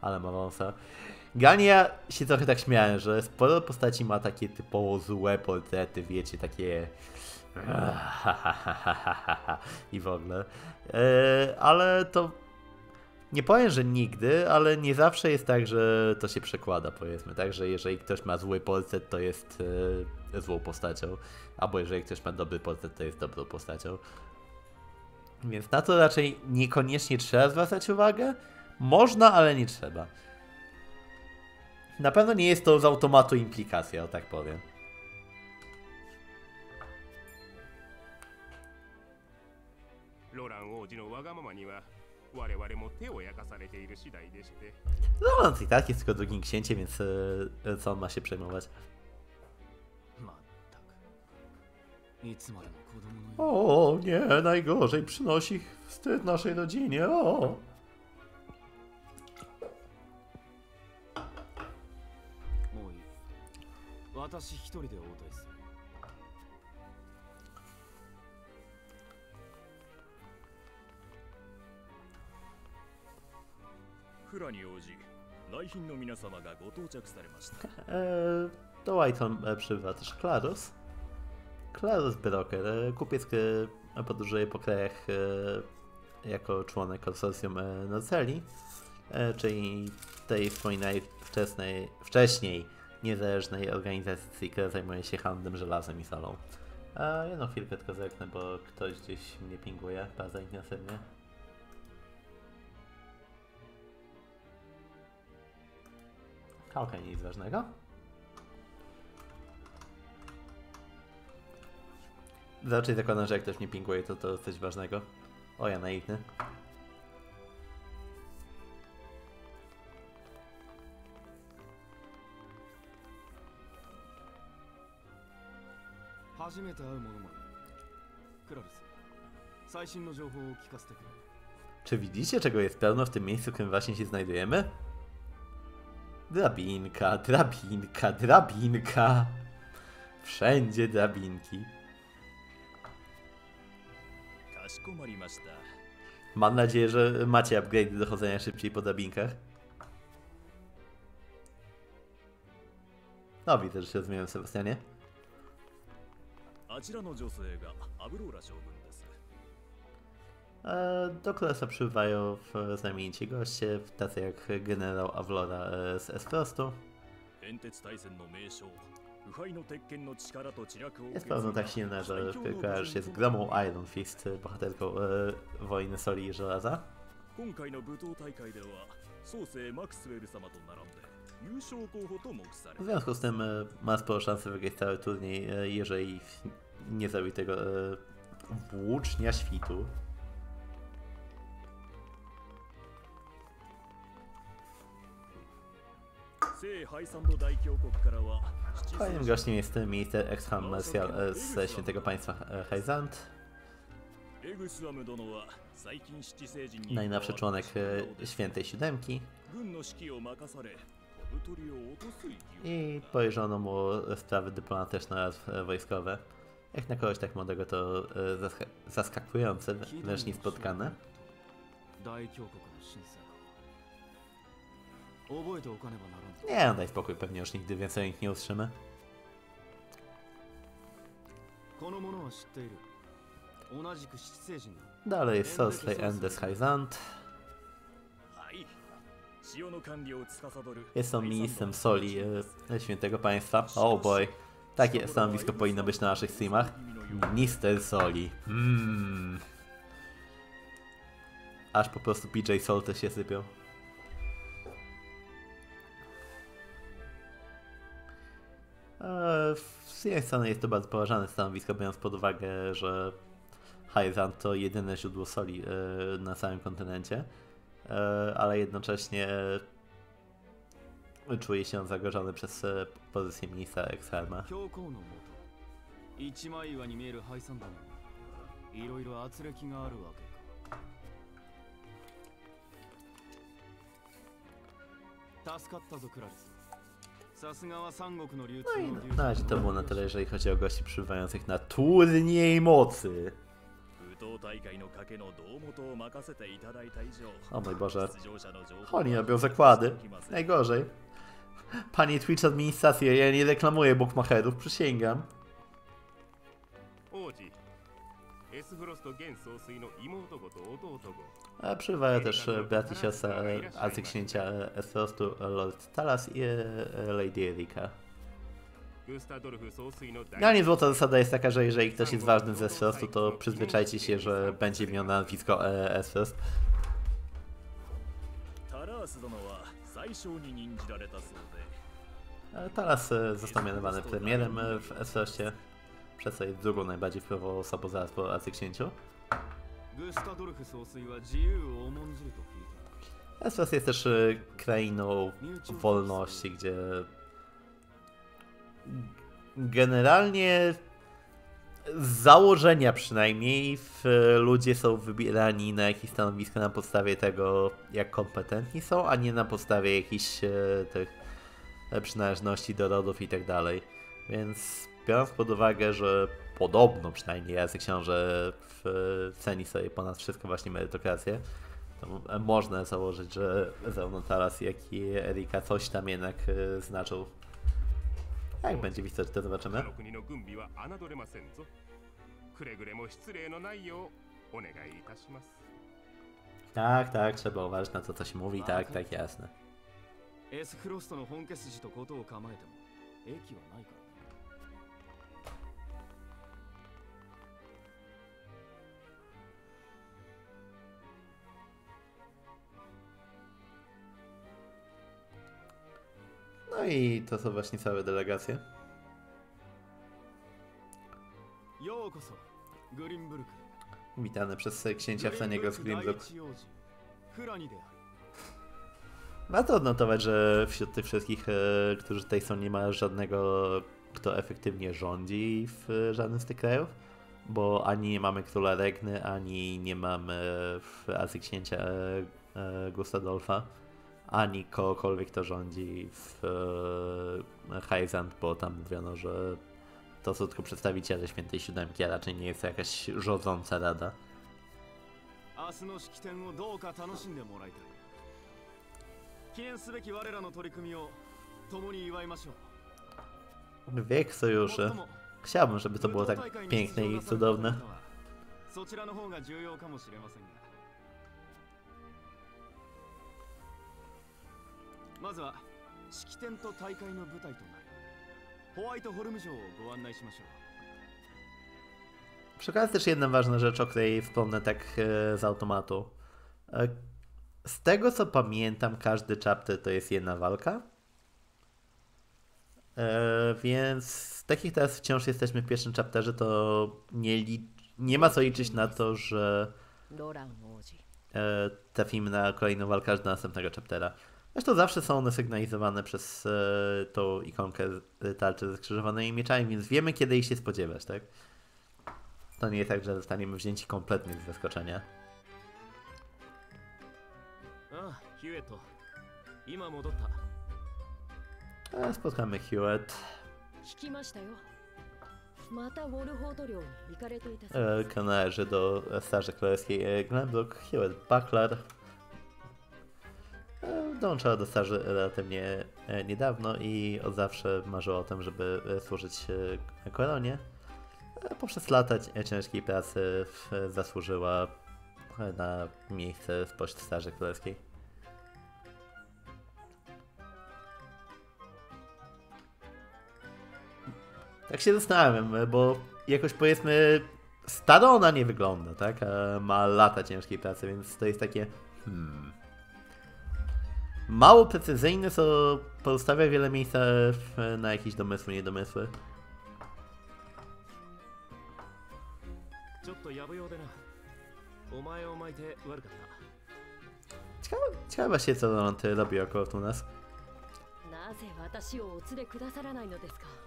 Ale ma wąsa. Generalnie ja się trochę tak śmiałem, że sporo postaci ma takie typowo złe portrety, wiecie, takie I w ogóle. Yy, ale to nie powiem, że nigdy, ale nie zawsze jest tak, że to się przekłada, powiedzmy. Także jeżeli ktoś ma zły portret, to jest yy, złą postacią. Albo jeżeli ktoś ma dobry portret, to jest dobrą postacią. Więc na to raczej niekoniecznie trzeba zwracać uwagę. Można, ale nie trzeba. Na pewno nie jest to z automatu implikacja, o tak powiem. Roland i tak jest tylko drugim księciem, więc co on ma się przejmować? O nie, najgorzej, przynosi wstyd naszej rodzinie, o! Eee, to Whitehorn przybywa też Klaros. Klaros Broker, kupiec, który podróżuje po krajach jako członek konsorcjum Noceli, czyli tej swojej najwczesnej, wcześniej niezależnej organizacji, która zajmuje się handlem żelazem i solą. A jedną chwilkę tylko zerknę, bo ktoś gdzieś mnie pinguje bardzo intensywnie. Okej, okay, nic ważnego. Raczej zakładam, że jak ktoś mnie pinguje, to to coś ważnego. O ja naiwny. Czy widzicie, czego jest pełno w tym miejscu, w którym właśnie się znajdujemy? Drabinka, drabinka, drabinka. Wszędzie drabinki. Mam nadzieję, że macie upgrade do chodzenia szybciej po drabinkach. No widzę, że się zmieniłem, Sebastianie. Do Klasa przybywają znamienici goście, tacy jak generał Avlora z Esprostu. Jest pewno tak silna, że kojarzysz się z Gromą Iron Fist, bohaterką e, wojny soli i żelaza. W związku z tym e, ma sporo szansę wygrać cały turniej, e, jeżeli nie zrobi tego e, włócznia świtu. Kolejnym gościem jest minister Exham Martial ze Świętego Państwa Heizant. Najnowszy członek Świętej Siódemki. I powierzono mu sprawy dyplomatyczne oraz wojskowe. Jak na kogoś tak młodego to zask zaskakujące, wręcz niespotkane. Nie, no daj spokój, pewnie już nigdy więcej ich nie usłyszymy. Dalej jest Sosley Endes Heizant. Jest on ministrem soli e, Świętego Państwa. Oh boy, takie stanowisko powinno być na naszych streamach. Minister soli. Mm. Aż po prostu P J Sol też się sypią. Z jednej strony jest to bardzo poważne stanowisko, biorąc pod uwagę, że Heizant to jedyne źródło soli na całym kontynencie, ale jednocześnie czuje się on zagrożony przez pozycję ministra Exhelma. No i na razie to było na tyle, jeżeli chodzi o gości przybywających na turniej mocy. O mój Boże. Oni robią zakłady. Najgorzej. Panie Twitch administracja, ja nie reklamuję bukmacherów, przysięgam. A przybywają też braci siostra arcyksięcia Esrostu Lord Talas i Lady Erika. Generalnie złota zasada jest taka, że jeżeli ktoś jest ważny z Esrostu, to przyzwyczajcie się, że będzie miał nazwisko Esrost. Talas został mianowany premierem w Esroście, przez co jest drugą najbardziej wpływową osobą zaraz po arcyksięciu. Esros jest też krainą wolności, gdzie generalnie z założenia przynajmniej ludzie są wybierani na jakieś stanowiska na podstawie tego, jak kompetentni są, a nie na podstawie jakichś tych przynależności do rodów i tak dalej. Więc biorąc pod uwagę, że podobno przynajmniej jacy książę ceni sobie ponad wszystko właśnie merytokrację, to można założyć, że zarówno Talas, jak i Erika coś tam jednak znaczą. Jak będzie w istocie, to zobaczymy. Tak, tak, trzeba uważać na to, co się mówi, tak, tak, jasne. No i to są właśnie całe delegacje. Witane przez księcia Wsaniego z Greenbrook. Warto odnotować, że wśród tych wszystkich, którzy tutaj są, nie ma żadnego, kto efektywnie rządzi w żadnym z tych krajów, bo ani nie mamy króla Regny, ani nie mamy w Azji księcia Gustadolfa, ani kogokolwiek, kto rządzi w e, Hyzant, bo tam mówiono, że to są tylko przedstawiciele Świętej Siódemki, a raczej nie jest to jakaś rządząca rada. Wiek sojuszy. Chciałbym, żeby to było tak piękne i cudowne. Przekazać też jedna ważna rzecz, o której wspomnę tak e, z automatu. E, z tego co pamiętam, każdy chapter to jest jedna walka. E, więc takich teraz wciąż jesteśmy w pierwszym chapterze, to nie, nie ma co liczyć na to, że e, trafimy na kolejną walkę aż do następnego chaptera. Zresztą zawsze są one sygnalizowane przez e, tą ikonkę tarczy ze skrzyżowanymi mieczami, więc wiemy, kiedy ich się spodziewać, tak? To nie jest tak, że zostaniemy wzięci kompletnie z zaskoczenia. A, spotkamy Hewett. E, należy do Straży Królewskiej Glenbrook, Hewett Buckler. Dołączała do staży relatywnie niedawno i od zawsze marzyła o tym, żeby służyć koronie. Poprzez lata ciężkiej pracy zasłużyła na miejsce spośród Straży Królewskiej. Tak się zastanawiam, bo jakoś powiedzmy staro ona nie wygląda, tak? Ma lata ciężkiej pracy, więc to jest takie... Hmm. Mało precyzyjny, co pozostawia wiele miejsca na jakieś domysły, niedomysły. Ciekawe, ciekawa się co on robi akurat u nas.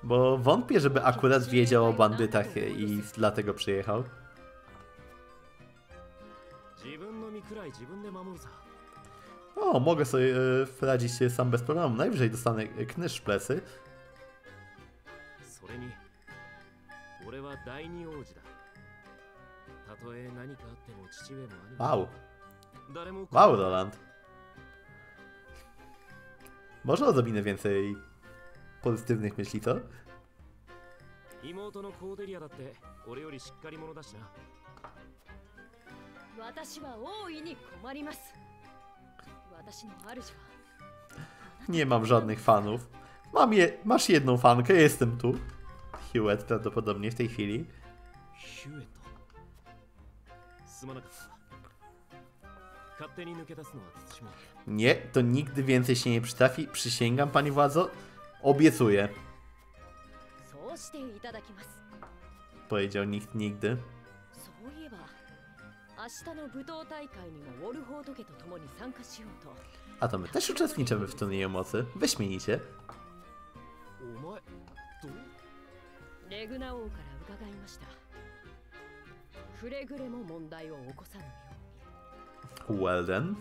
Bo wątpię, żeby akurat wiedział o bandytach i dlatego przyjechał. O, mogę sobie radzić się sam bez problemu. Najwyżej dostanę knyż w plecy. Wow. Wow, Roland. Może odrobinę więcej pozytywnych myśli, co? Nie mam żadnych fanów. Mam je... Masz jedną fankę, jestem tu. Hewitt prawdopodobnie w tej chwili. Nie, to nigdy więcej się nie przytrafi. Przysięgam, pani władzo. Obiecuję. Powiedział nikt nigdy. A to my też uczestniczymy w turnieju mocy. Wyśmienicie. Well then.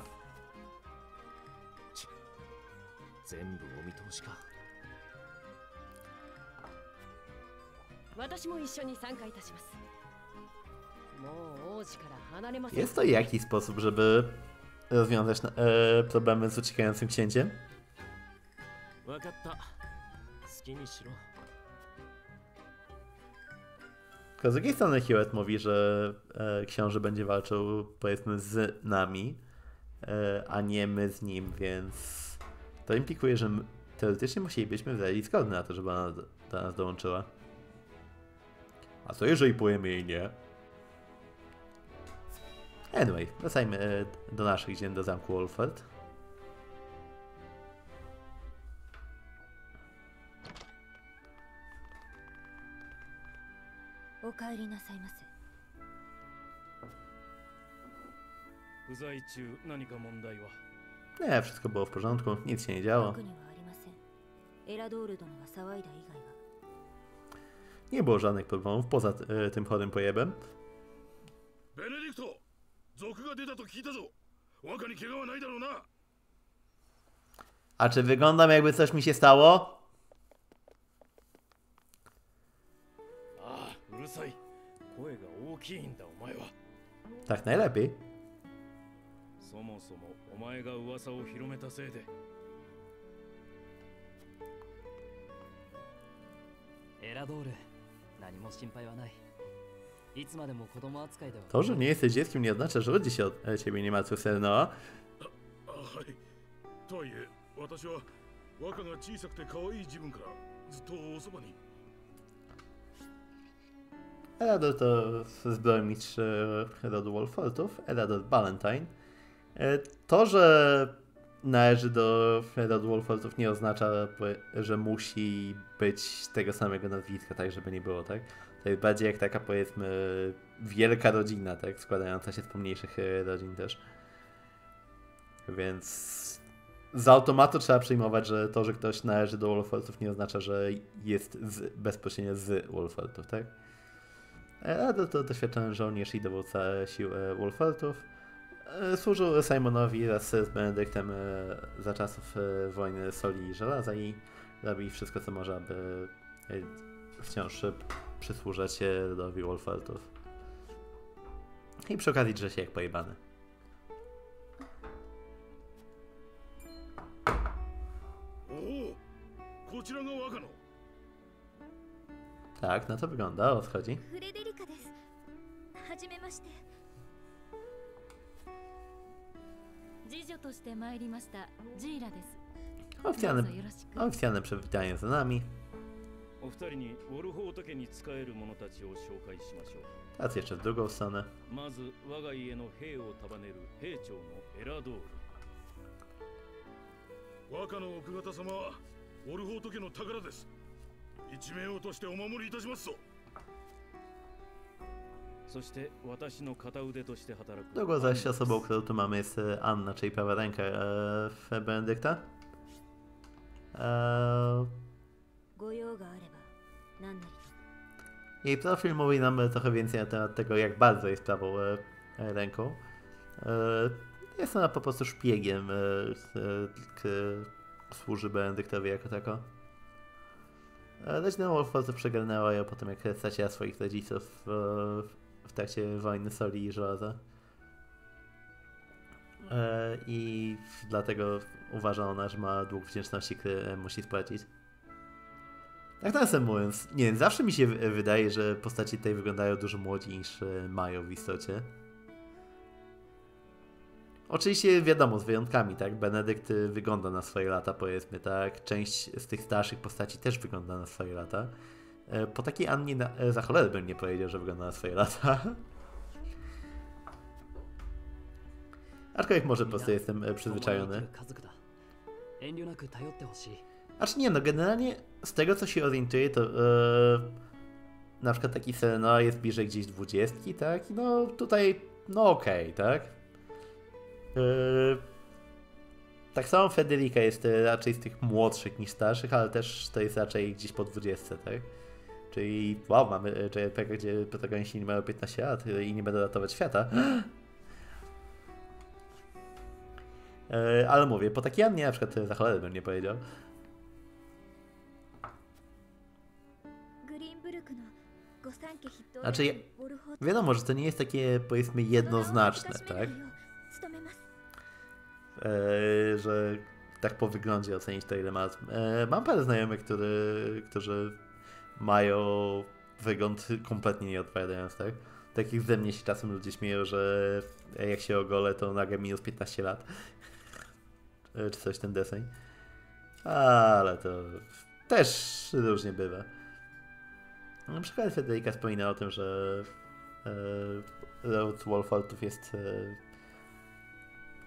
Jest to jakiś sposób, żeby rozwiązać e, problemy z uciekającym księciem? Z drugiej strony Hewitt mówi, że e, książę będzie walczył, powiedzmy, z nami, e, a nie my z nim, więc to implikuje, że my, teoretycznie musielibyśmy wdalić zgodę na to, żeby ona do, do nas dołączyła. A co jeżeli pojemy jej nie? Anyway, wracajmy e, do naszych dzien, do zamku Wolfert. Nie, wszystko było w porządku, nic się nie działo. Nie było żadnych problemów poza y, tym chorym pojebem. A czy wyglądam, jakby coś mi się stało? Tak najlepiej. To, że nie jesteś dzieckiem, nie oznacza, że ludzie się od ciebie nie martwią, Senno. Elador to zbrojmistrz rodu Wolfortów, Elador Ballantyne. To, że należy do rodu Wolfortów, nie oznacza, że musi być tego samego nazwiska, tak żeby nie było, tak? To jest bardziej jak taka, powiedzmy, wielka rodzina, tak? Składająca się z pomniejszych rodzin też. Więc z automatu trzeba przyjmować, że to, że ktoś należy do Wolfortów, nie oznacza, że jest z, bezpośrednio z Wolfortów, tak? A do, do, doświadczony żołnierz i dowódca sił e, Wolfortów e, służył Simonowi wraz z Benedyktem e, za czasów e, wojny soli i żelaza i robi wszystko, co może, aby e, wciąż przysłużać się rodowi Wolfortów. I przy okazji drze się jak pojebany. O, tak, no to wygląda, odchodzi. Oficjalne, oficjalne przywitanie za nami. Teraz jeszcze w drugą stronę. Drugą zaś osobą, którą tu mamy, jest Anna, czyli prawa ręka e, Benedykta. E, jej profil mówi nam trochę więcej na temat tego, jak bardzo jest prawą e, ręką. E, jest ona po prostu szpiegiem, e, który służy Benedyktowi jako tako. Rodzina Wolfortów przegarnęła ją po tym, jak straciła swoich rodziców w, w trakcie wojny soli i żelaza. E, I dlatego uważa ona, że ma dług wdzięczności, który musi spłacić. Tak nawiasem mówiąc, nie wiem, zawsze mi się wydaje, że postaci tej wyglądają dużo młodzi niż mają w istocie. Oczywiście wiadomo, z wyjątkami, tak? Benedykt wygląda na swoje lata, powiedzmy, tak? Część z tych starszych postaci też wygląda na swoje lata. Po takiej Annie na... za cholerę bym nie powiedział, że wygląda na swoje lata. Aczkolwiek może po prostu jestem przyzwyczajony. Acz nie, no generalnie z tego co się orientuję, to yy, na przykład taki Serenoa jest bliżej gdzieś dwudziestki, tak? No tutaj, no okej, okay, tak? Yy, tak samo Federica jest raczej z tych młodszych niż starszych, ale też to jest raczej gdzieś po dwudziestce, tak? Czyli wow, mamy J R P G, gdzie protagoniści nie mają piętnaście lat i nie będą ratować świata. Yy, ale mówię, po takiej Annie na przykład za cholerę bym nie powiedział. Znaczy, wiadomo, że to nie jest takie, powiedzmy, jednoznaczne, tak? Eee, że tak po wyglądzie ocenić to, ile ma. Eee, mam parę znajomych, który, którzy mają wygląd kompletnie nie odpowiadając, tak? Takich ze mnie się czasem ludzie śmieją, że jak się ogolę, to nagle minus piętnaście lat. Eee, czy coś ten deseń. Ale to też różnie bywa. Na przykład Federica wspomina o tym, że e, Lord Wolfortów jest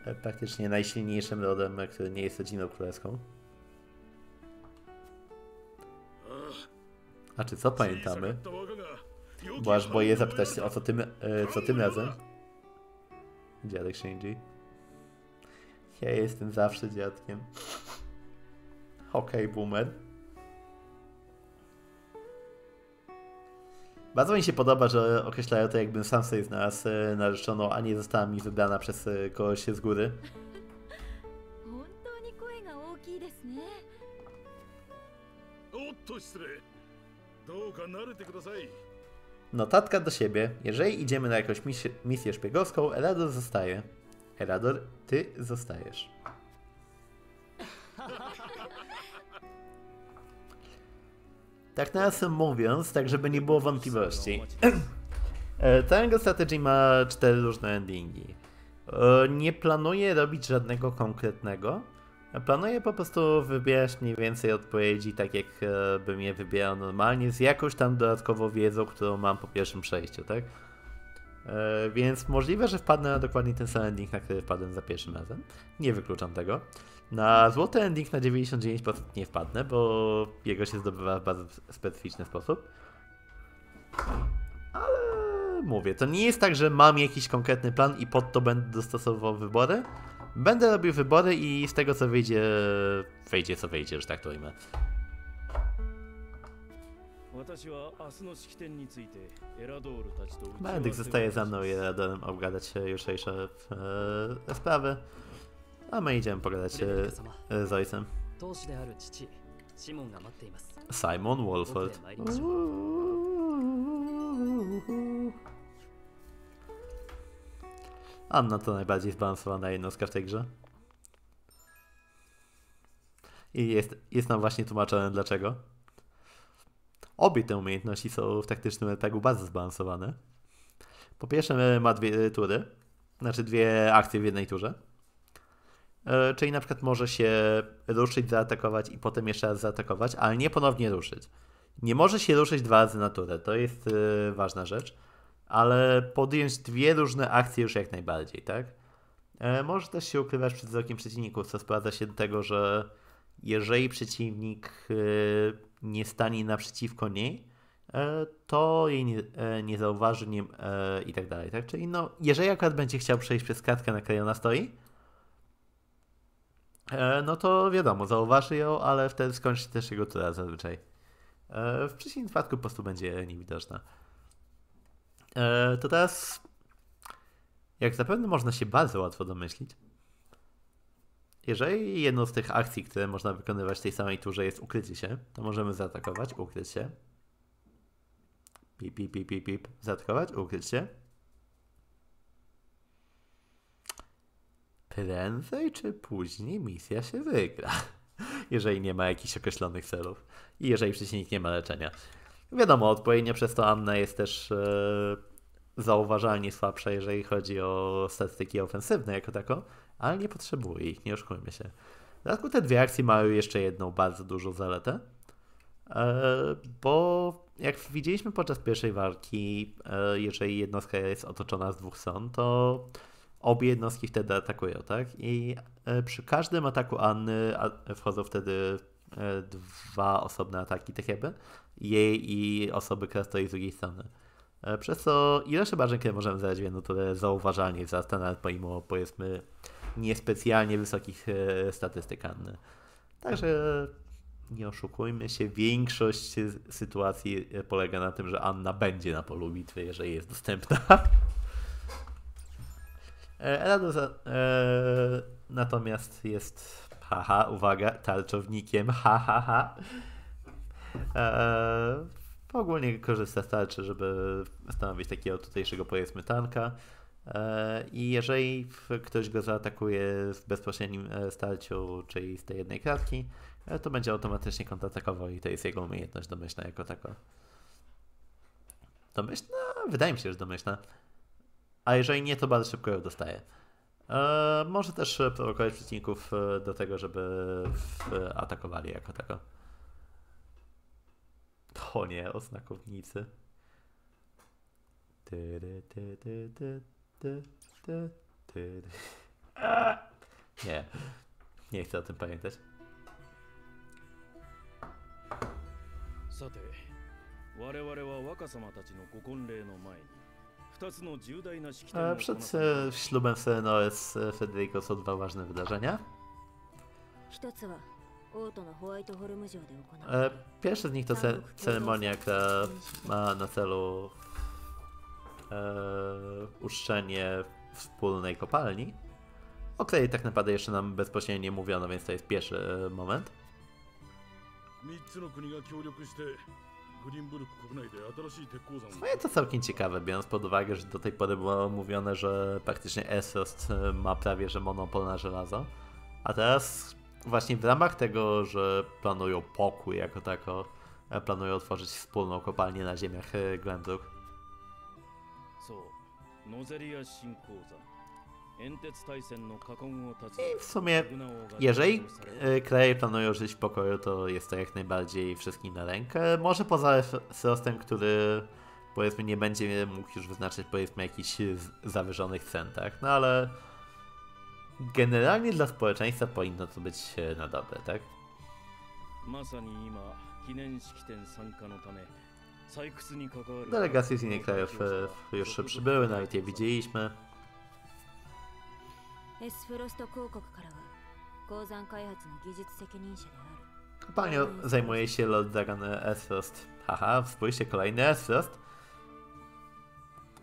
e, praktycznie najsilniejszym rodem, który nie jest rodziną królewską. A czy co pamiętamy? Bo aż boję zapytać się o co tym, e, co tym razem. Dziadek Shinji. Ja jestem zawsze dziadkiem. Okej, okay, boomer. Bardzo mi się podoba, że określają to, jakbym sam sobie znalazł narzeczoną, a nie została mi wybrana przez kogoś z góry. Notatka do siebie. Jeżeli idziemy na jakąś mis misję szpiegowską, Erador zostaje. Erador, ty zostajesz. Tak nawiasem mówiąc, tak żeby nie było wątpliwości. Triangle Strategy ma cztery różne endingi. Nie planuję robić żadnego konkretnego. Planuję po prostu wybierać mniej więcej odpowiedzi, tak jak bym je wybierał normalnie, z jakąś tam dodatkową wiedzą, którą mam po pierwszym przejściu, tak? Więc możliwe, że wpadnę na dokładnie ten sam ending, na który wpadłem za pierwszym razem. Nie wykluczam tego. Na złoty ending na dziewięćdziesiąt dziewięć procent nie wpadnę, bo jego się zdobywa w bardzo specyficzny sposób. Ale mówię, to nie jest tak, że mam jakiś konkretny plan i pod to będę dostosowywał wybory. Będę robił wybory i z tego co wyjdzie, wyjdzie co wyjdzie, że tak to ujmę. Bendyk zostaje za mną i Eradorem obgadać jutrzejsze e, sprawy. A my idziemy pogadać e, z ojcem. Simon Wolford. Anna to najbardziej zbalansowana jednostka w tej grze. I jest, jest nam właśnie tłumaczone dlaczego. Obie te umiejętności są w taktycznym R P G-u bardzo zbalansowane. Po pierwsze ma dwie tury, znaczy dwie akcje w jednej turze. Czyli na przykład może się ruszyć, zaatakować i potem jeszcze raz zaatakować, ale nie ponownie ruszyć. Nie może się ruszyć dwa razy na turę, to jest yy, ważna rzecz, ale podjąć dwie różne akcje już jak najbardziej, tak? E, może też się ukrywać przed wzrokiem przeciwników, co sprowadza się do tego, że jeżeli przeciwnik yy, nie stanie naprzeciwko niej, yy, to jej nie, yy, nie zauważy nie, yy, i tak dalej, tak? Czyli no, jeżeli akurat będzie chciał przejść przez kratkę, na której ona stoi, no to wiadomo, zauważy ją, ale wtedy skończy się też jego tura zazwyczaj. W przeciwnym wypadku po prostu będzie niewidoczna. To teraz, jak zapewne można się bardzo łatwo domyślić, jeżeli jedną z tych akcji, które można wykonywać w tej samej turze jest ukrycie się, to możemy zaatakować, ukryć się. Pip, pip, pip, pip, pip. Zaatakować, ukryć się. Prędzej czy później misja się wygra, jeżeli nie ma jakichś określonych celów i jeżeli przeciwnik nie ma leczenia. Wiadomo, odpowiednio przez to Anna jest też zauważalnie słabsza, jeżeli chodzi o statystyki ofensywne jako taką, ale nie potrzebuje ich, nie oszukujmy się. W dodatku te dwie akcje mają jeszcze jedną bardzo dużą zaletę, bo jak widzieliśmy podczas pierwszej walki, jeżeli jednostka jest otoczona z dwóch stron, to obie jednostki wtedy atakują, tak? I przy każdym ataku Anny wchodzą wtedy dwa osobne ataki, tak jakby, jej i osoby, która stoi z drugiej strony. Przez co ile obrażeń, które możemy zadać w jedną turę, zauważalnie wzrasta, nawet pomimo, powiedzmy, niespecjalnie wysokich statystyk Anny. Także nie oszukujmy się, większość sytuacji polega na tym, że Anna będzie na polu bitwy, jeżeli jest dostępna. Eladus e, natomiast jest, haha, uwaga, tarczownikiem, hahaha. Ha, ha. E, ogólnie korzysta z tarczy, żeby stanowić takiego tutejszego, powiedzmy, tanka. E, I jeżeli ktoś go zaatakuje w bezpośrednim starciu, czyli z tej jednej kratki, to będzie automatycznie kontratakował i to jest jego umiejętność domyślna jako taka. Domyślna? Wydaje mi się, że domyślna. A jeżeli nie, to bardzo szybko ją dostaje. Eee, może też prowokować przeciwników do tego, żeby atakowali jako tako. To nie, oznakownicy. Nie, nie chcę o tym pamiętać. Sate, przed ślubem Sereno z Federico są dwa ważne wydarzenia. Pierwszy z nich to ceremonia, która ma na celu uczczenie wspólnej kopalni, o której tak naprawdę jeszcze nam bezpośrednio nie mówiono, więc to jest pierwszy moment. No to całkiem ciekawe, biorąc pod uwagę, że do tej pory było mówione, że praktycznie Essos ma prawie że monopol na żelazo. A teraz właśnie w ramach tego, że planują pokój jako tako, planują otworzyć wspólną kopalnię na ziemiach Glendruk. I w sumie, jeżeli kraje planują żyć w pokoju, to jest to jak najbardziej wszystkim na rękę. Może poza wzrostem, który, powiedzmy, nie będzie mógł już wyznaczyć, powiedzmy, jakichś zawyżonych cen, tak? No ale generalnie dla społeczeństwa powinno to być na dobre, tak? Delegacje z innych krajów już przybyły, nawet je widzieliśmy. Panią zajmuje się Lord Dragon Esfrost. Haha, spójrzcie, kolejny Esfrost.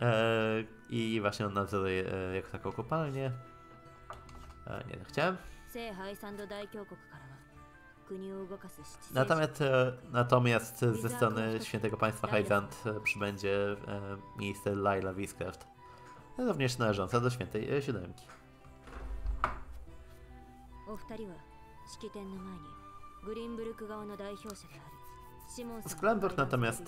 Eee, I właśnie on nadzoruje e, jako taką kopalnię. E, nie, to chciałem. Natomiast, e, natomiast ze strony Świętego Państwa Highland przybędzie e, minister Laila Wiscraft, również należąca do Świętej e, Siódemki. Z Glenburg natomiast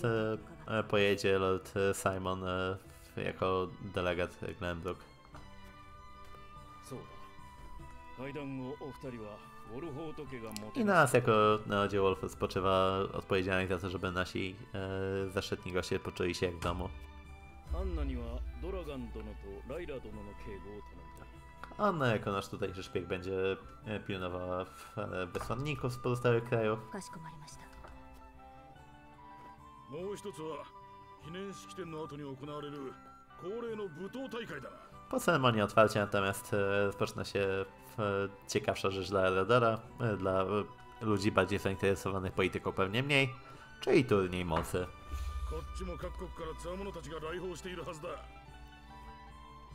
e, pojedzie Lord Simon e, jako delegat Glenburg. I na nas jako narodzie Wolf spoczywa odpowiedzialność za to, żeby nasi e, zaszczytni goście poczuli się jak w domu. Anna jako nasz tutejszy szpieg będzie pilnowała wysłanników z pozostałych krajów. Po ceremonii otwarcia natomiast rozpoczyna się ciekawsza rzecz dla Eldora, dla ludzi bardziej zainteresowanych polityką pewnie mniej, czyli turniej mocy.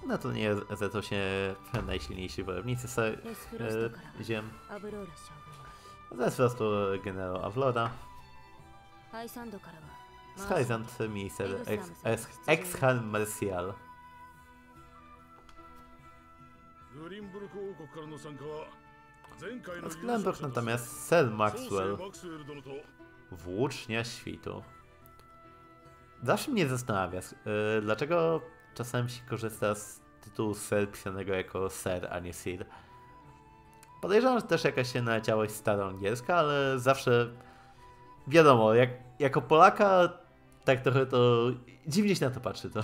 Na to nie zlecą się najsilniejsi wojownicy e, ziem. Ze wzrostu generał Avlora. Z Heizant minister Exhal Marcial. Z Glenburg natomiast Sir Maxwell, włócznia świtu. Zawsze mnie zastanawia, e, dlaczego Czasami się korzysta z tytułu ser pisanego jako ser, a nie sir. Podejrzewam, że też jakaś się naleciałość staroangielska, ale zawsze wiadomo, jak, jako Polaka tak trochę to dziwnie się na to patrzy to.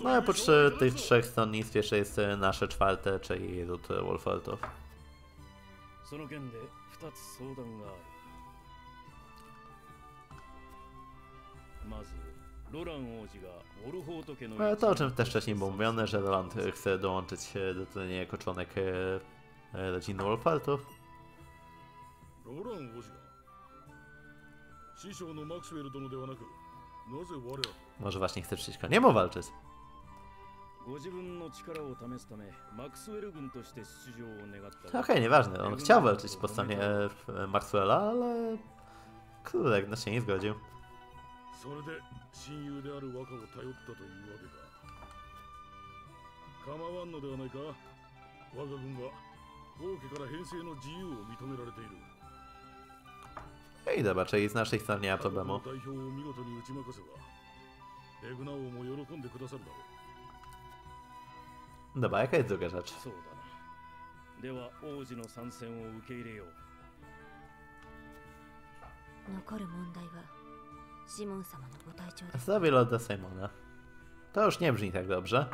No i po trzy tych trzech stronnictwie jeszcze jest nasze czwarte, czyli Ród Wolfertów. To, o czym też wcześniej było mówione, że Roland chce dołączyć się do turnieju jako członek rodziny Wolfertów. Może właśnie chce przeciwko niemu walczyć? Okej, okay, nieważne, on chciał walczyć po stronie Maxwella, ale królek no się nie zgodził. I dobra, czyli z naszej strony nie ma problemu. Dobra, jaka jest druga rzecz? Zdrowie Lorda Simona. To już nie brzmi tak dobrze.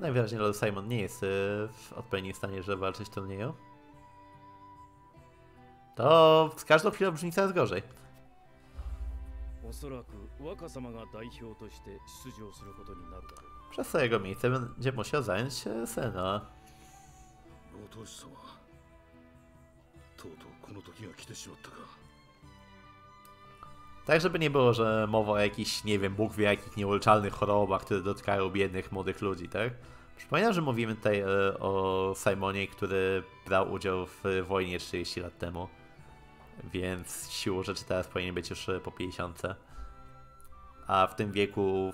Najwyraźniej Lord Simon nie jest w odpowiednim stanie, żeby walczyć w turnieju. To z każdą chwilą brzmi coraz gorzej. Przez to jego miejsce będzie musiał zająć się Senna. Tak, żeby nie było, że mowa o jakichś, nie wiem, Bóg wie jakich nieulczalnych chorobach, które dotkają biednych młodych ludzi, tak? Przypominam, że mówimy tutaj e, o Simonie, który brał udział w wojnie trzydzieści lat temu. Więc siłą rzeczy teraz powinien być już po pięćdziesiątce. A w tym wieku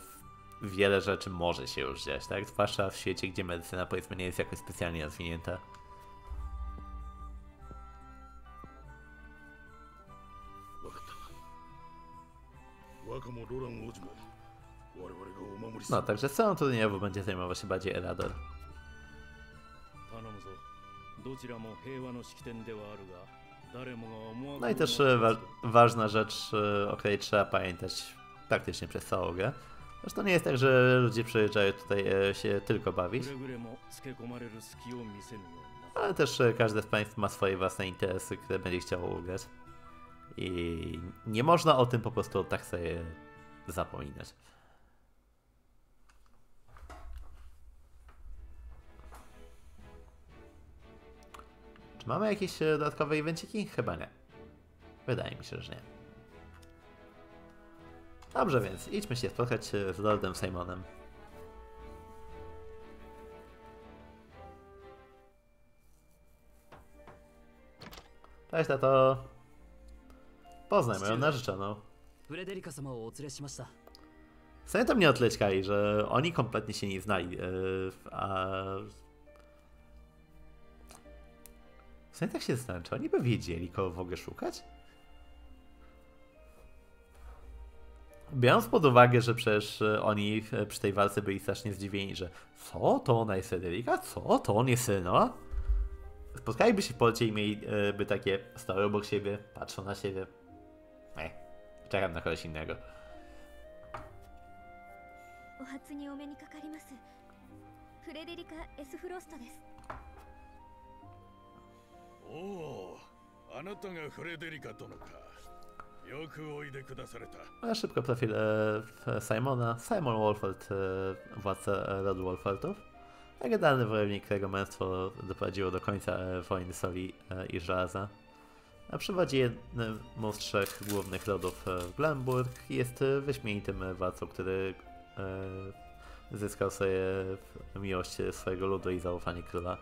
wiele rzeczy może się już dziać, tak? Zwłaszcza w świecie, gdzie medycyna powiedzmy nie jest jakoś specjalnie rozwinięta. No, także całą turniejową będzie zajmował się bardziej Elador. No i też wa ważna rzecz, o której trzeba pamiętać praktycznie przez całą grę. Zresztą nie jest tak, że ludzie przyjeżdżają tutaj się tylko bawić. Ale też każdy z Państwa ma swoje własne interesy, które będzie chciało ugrać. I nie można o tym po prostu tak sobie zapominać. Czy mamy jakieś dodatkowe evenciki? Chyba nie. Wydaje mi się, że nie. Dobrze, więc idźmy się spotkać z Lordem Simonem. Cześć, tato. Poznaj moją narzeczoną. Sami to mnie odlecieli, że oni kompletnie się nie znali, a... Sami tak się zastanawiam, czy oni by wiedzieli, kogo w ogóle szukać? Biorąc pod uwagę, że przecież oni przy tej walce byli strasznie zdziwieni, że co to ona jest Frederica? Co to on jest Senna? Spotkaliby się w Polsce i mieliby takie stoły obok siebie, patrzą na siebie. Nie, czekam na kogoś innego. A szybko profil e, Simona. Simon Wolfert, e, władca Rodu Wolfertów. Legendarny wojownik, którego męstwo doprowadziło do końca e, wojny soli e, i żelaza. A przewodzi jednemu z trzech głównych rodów w Glenburg i jest wyśmienitym władcą, który e, zyskał sobie miłość swojego ludu i zaufanie króla.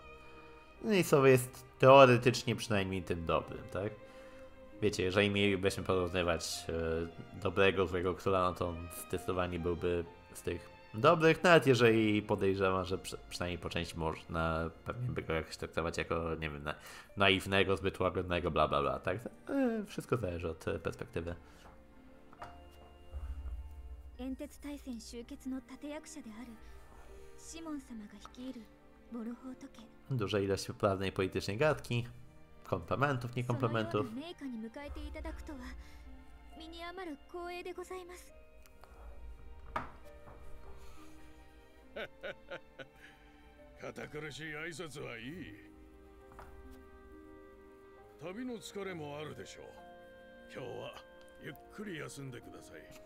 No i sobie jest teoretycznie przynajmniej tym dobrym, tak? Wiecie, jeżeli mielibyśmy porównywać e, dobrego, złego króla, no to on zdecydowanie byłby z tych dobrych, nawet jeżeli podejrzewam, że przy, przynajmniej po części można pewnie by go jakoś traktować jako, nie wiem, na, naiwnego, zbyt łagodnego, bla bla bla, tak? E, wszystko zależy od perspektywy. 煙鉄大戦終結の立役者であるシモン様が率いるボルホート家 duża ilość prawnej i politycznej gadki, komplementów, niekomplementów.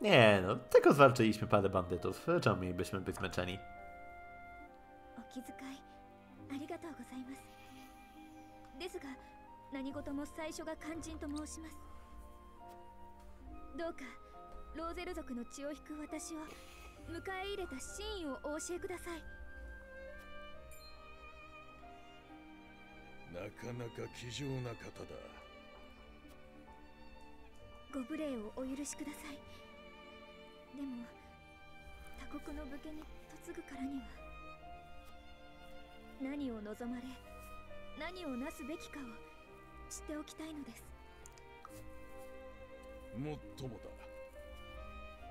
Nie no, tylko zwalczyliśmy parę bandytów. Czemu mielibyśmy być zmęczeni?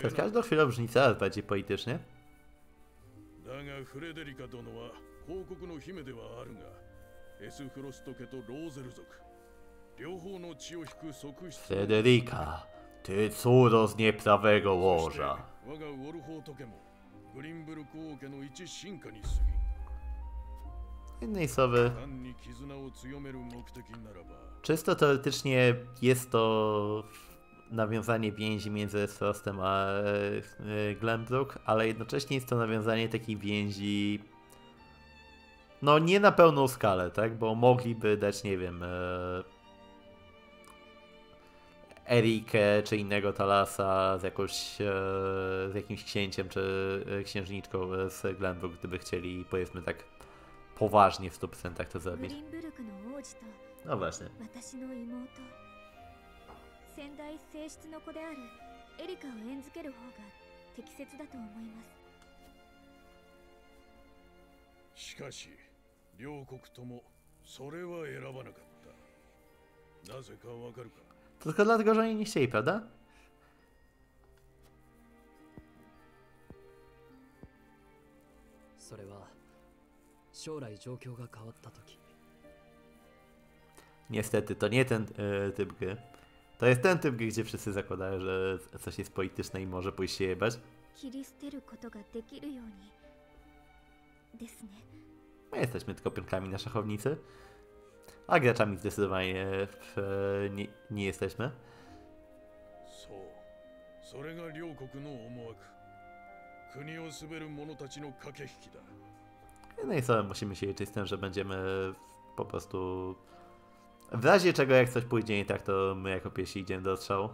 Przez każdą chwilę brzmi coraz bardziej politycznie. Frederica, ty córo z nieprawego łoża. Innej słowy, czysto teoretycznie jest to nawiązanie więzi między Frostem a Glenbrook, ale jednocześnie jest to nawiązanie takiej więzi, no nie na pełną skalę, tak? Bo mogliby dać, nie wiem, Erikę czy innego Talasa z, jakąś, z jakimś księciem czy księżniczką z Glenbrook, gdyby chcieli, powiedzmy tak, poważnie w stu procentach to zrobić. No właśnie. To tylko dlatego, że oni nie chcieli, prawda? Niestety to nie ten y, typ gry. To jest ten typ gry, gdzie wszyscy zakładają, że coś jest polityczne i może pójść się jebać. My jesteśmy tylko pionkami na szachownicy, a graczami zdecydowanie w, nie, nie jesteśmy. No i co, musimy się liczyć z tym, że będziemy po prostu... W razie czego, jak coś pójdzie nie tak, to my jako piesi idziemy do strzału.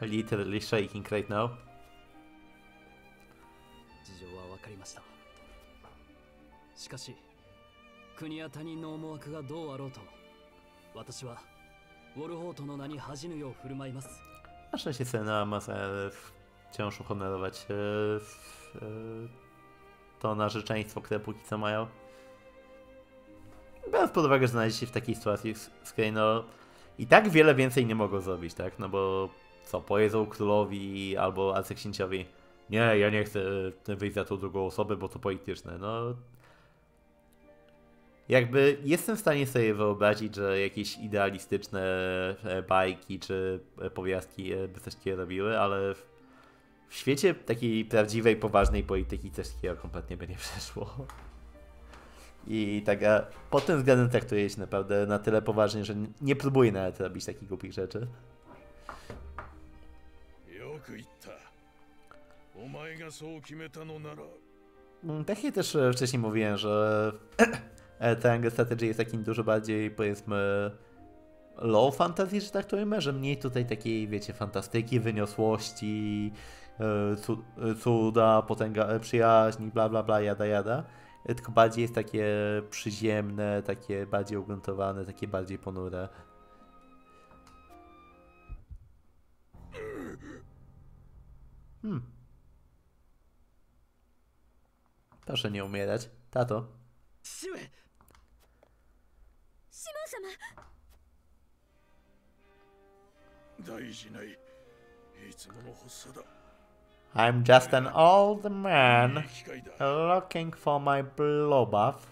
Literally shaking right now. Na szczęście Sena ma wciąż uhonorować e, e, to narzeczeństwo, które póki co mają. Biorąc pod uwagę, że znaleźli się w takiej sytuacji, z której no i tak wiele więcej nie mogą zrobić, tak? No bo co, powiedzą królowi albo arcyksięciowi: nie, ja nie chcę wyjść za tą drugą osobę, bo to polityczne. No, jakby jestem w stanie sobie wyobrazić, że jakieś idealistyczne bajki czy powiastki by coś takiego robiły, ale w świecie takiej prawdziwej, poważnej polityki coś takiego kompletnie by nie przeszło. I tak, a pod tym względem traktuję się naprawdę na tyle poważnie, że nie próbuję nawet robić takich głupich rzeczy. Takie też wcześniej mówiłem, że Triangle Strategy jest takim dużo bardziej, powiedzmy, low fantasy, że tak to mówimy, że mniej tutaj takiej, wiecie, fantastyki, wyniosłości, cuda, potęga, przyjaźni, bla bla bla, jada jada. Tylko bardziej jest takie przyziemne, takie bardziej ugruntowane, takie bardziej ponure. Hmm. Proszę nie umierać. Tato. I'm just an old man looking for my blow buff.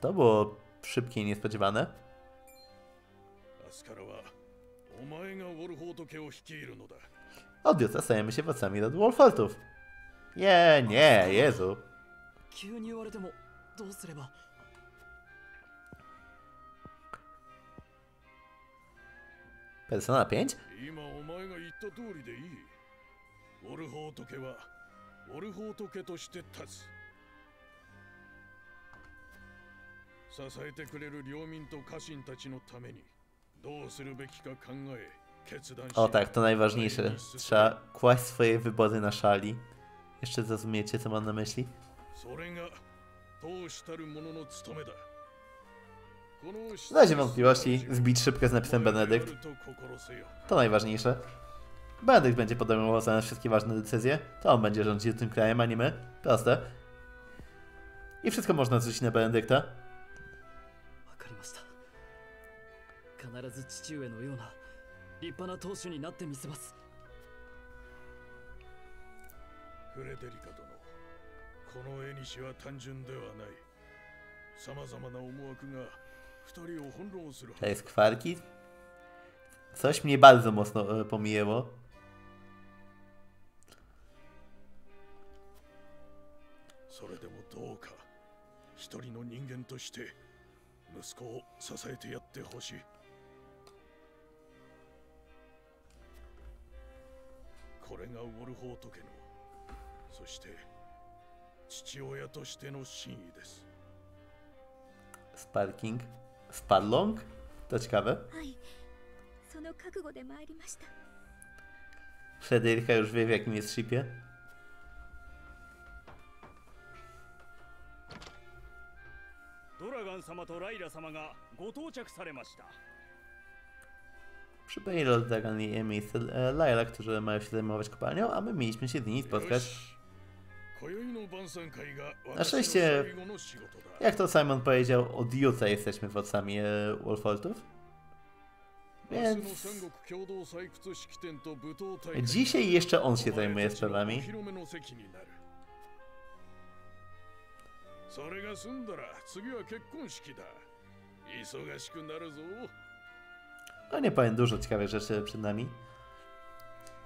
To było szybkie i niespodziewane. Od jutra stajemy się wracami do Wolfortów. Nie, nie, Jezu. Persona pięć? O tak, to najważniejsze. Trzeba kłaść swoje wybory na szali. Jeszcze zrozumiecie, co mam na myśli? W razie wątpliwości zbić szybkę z napisem Benedykt. To najważniejsze. Benedykt będzie podejmował za nas wszystkie ważne decyzje. To on będzie rządził tym krajem, a nie my. Proste. I wszystko można zrzucić na Benedykta. To jest kwarki? Coś mnie bardzo mocno pomijęło. Sparking? Sparlong? To ciekawe. Frederica już wie, w jakim jest shipie. Przybyli Dragon i miejsce Laila, którzy mają się zajmować kopalnią, a my mieliśmy się z nimi spotkać. Na szczęście, jak to Simon powiedział, od jutra jesteśmy wodcami Wolfortów. Więc dzisiaj jeszcze on się zajmuje sprawami. No nie powiem, dużo ciekawych rzeczy przed nami.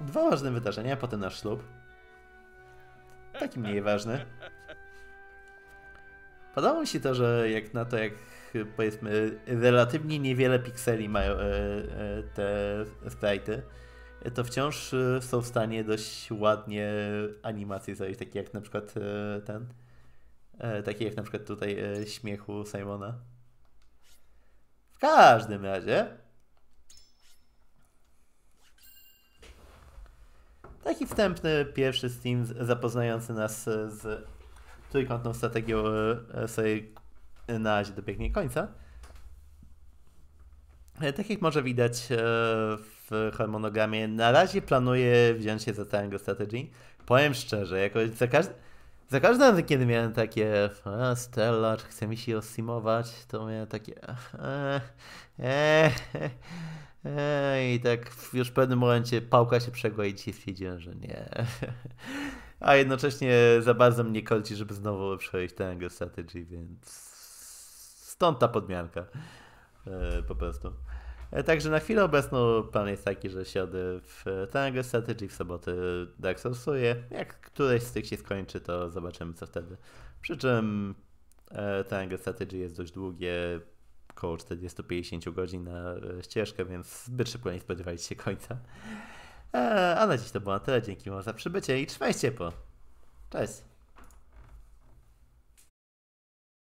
Dwa ważne wydarzenia, potem nasz ślub. Taki mniej ważny. Podoba mi się to, że jak na to, jak powiedzmy relatywnie niewiele pikseli mają te sprite'y, to wciąż są w stanie dość ładnie animacje zrobić, takie jak na przykład ten, takie jak na przykład tutaj śmiechu Simona. W każdym razie taki wstępny pierwszy stream zapoznający nas z trójkątną strategią sobie na razie dobiegnie końca. Tak jak może widać w harmonogramie, na razie planuję wziąć się za Triangle Strategy. Powiem szczerze, jakoś za, każ za każdym razem, kiedy miałem takie a, Stella, czy chce mi się osimować, to miałem takie e, e, e. I tak już w pewnym momencie pałka się przegła i dzisiaj stwierdziłem, że nie. A jednocześnie za bardzo mnie kolci, żeby znowu przejść Triangle Strategy, więc stąd ta podmianka po prostu. Także na chwilę obecną plan jest taki, że siadę w Triangle Strategy, w sobotę Dark Soulsuję. Jak któreś z tych się skończy, to zobaczymy co wtedy. Przy czym e, Triangle Strategy jest dość długie, około czterdzieści do pięćdziesięciu godzin na ścieżkę, więc zbyt szybko nie spodziewajcie się końca. E, a na dziś to było na tyle, dzięki wam za przybycie i trzymajcie się ciepło. Cześć!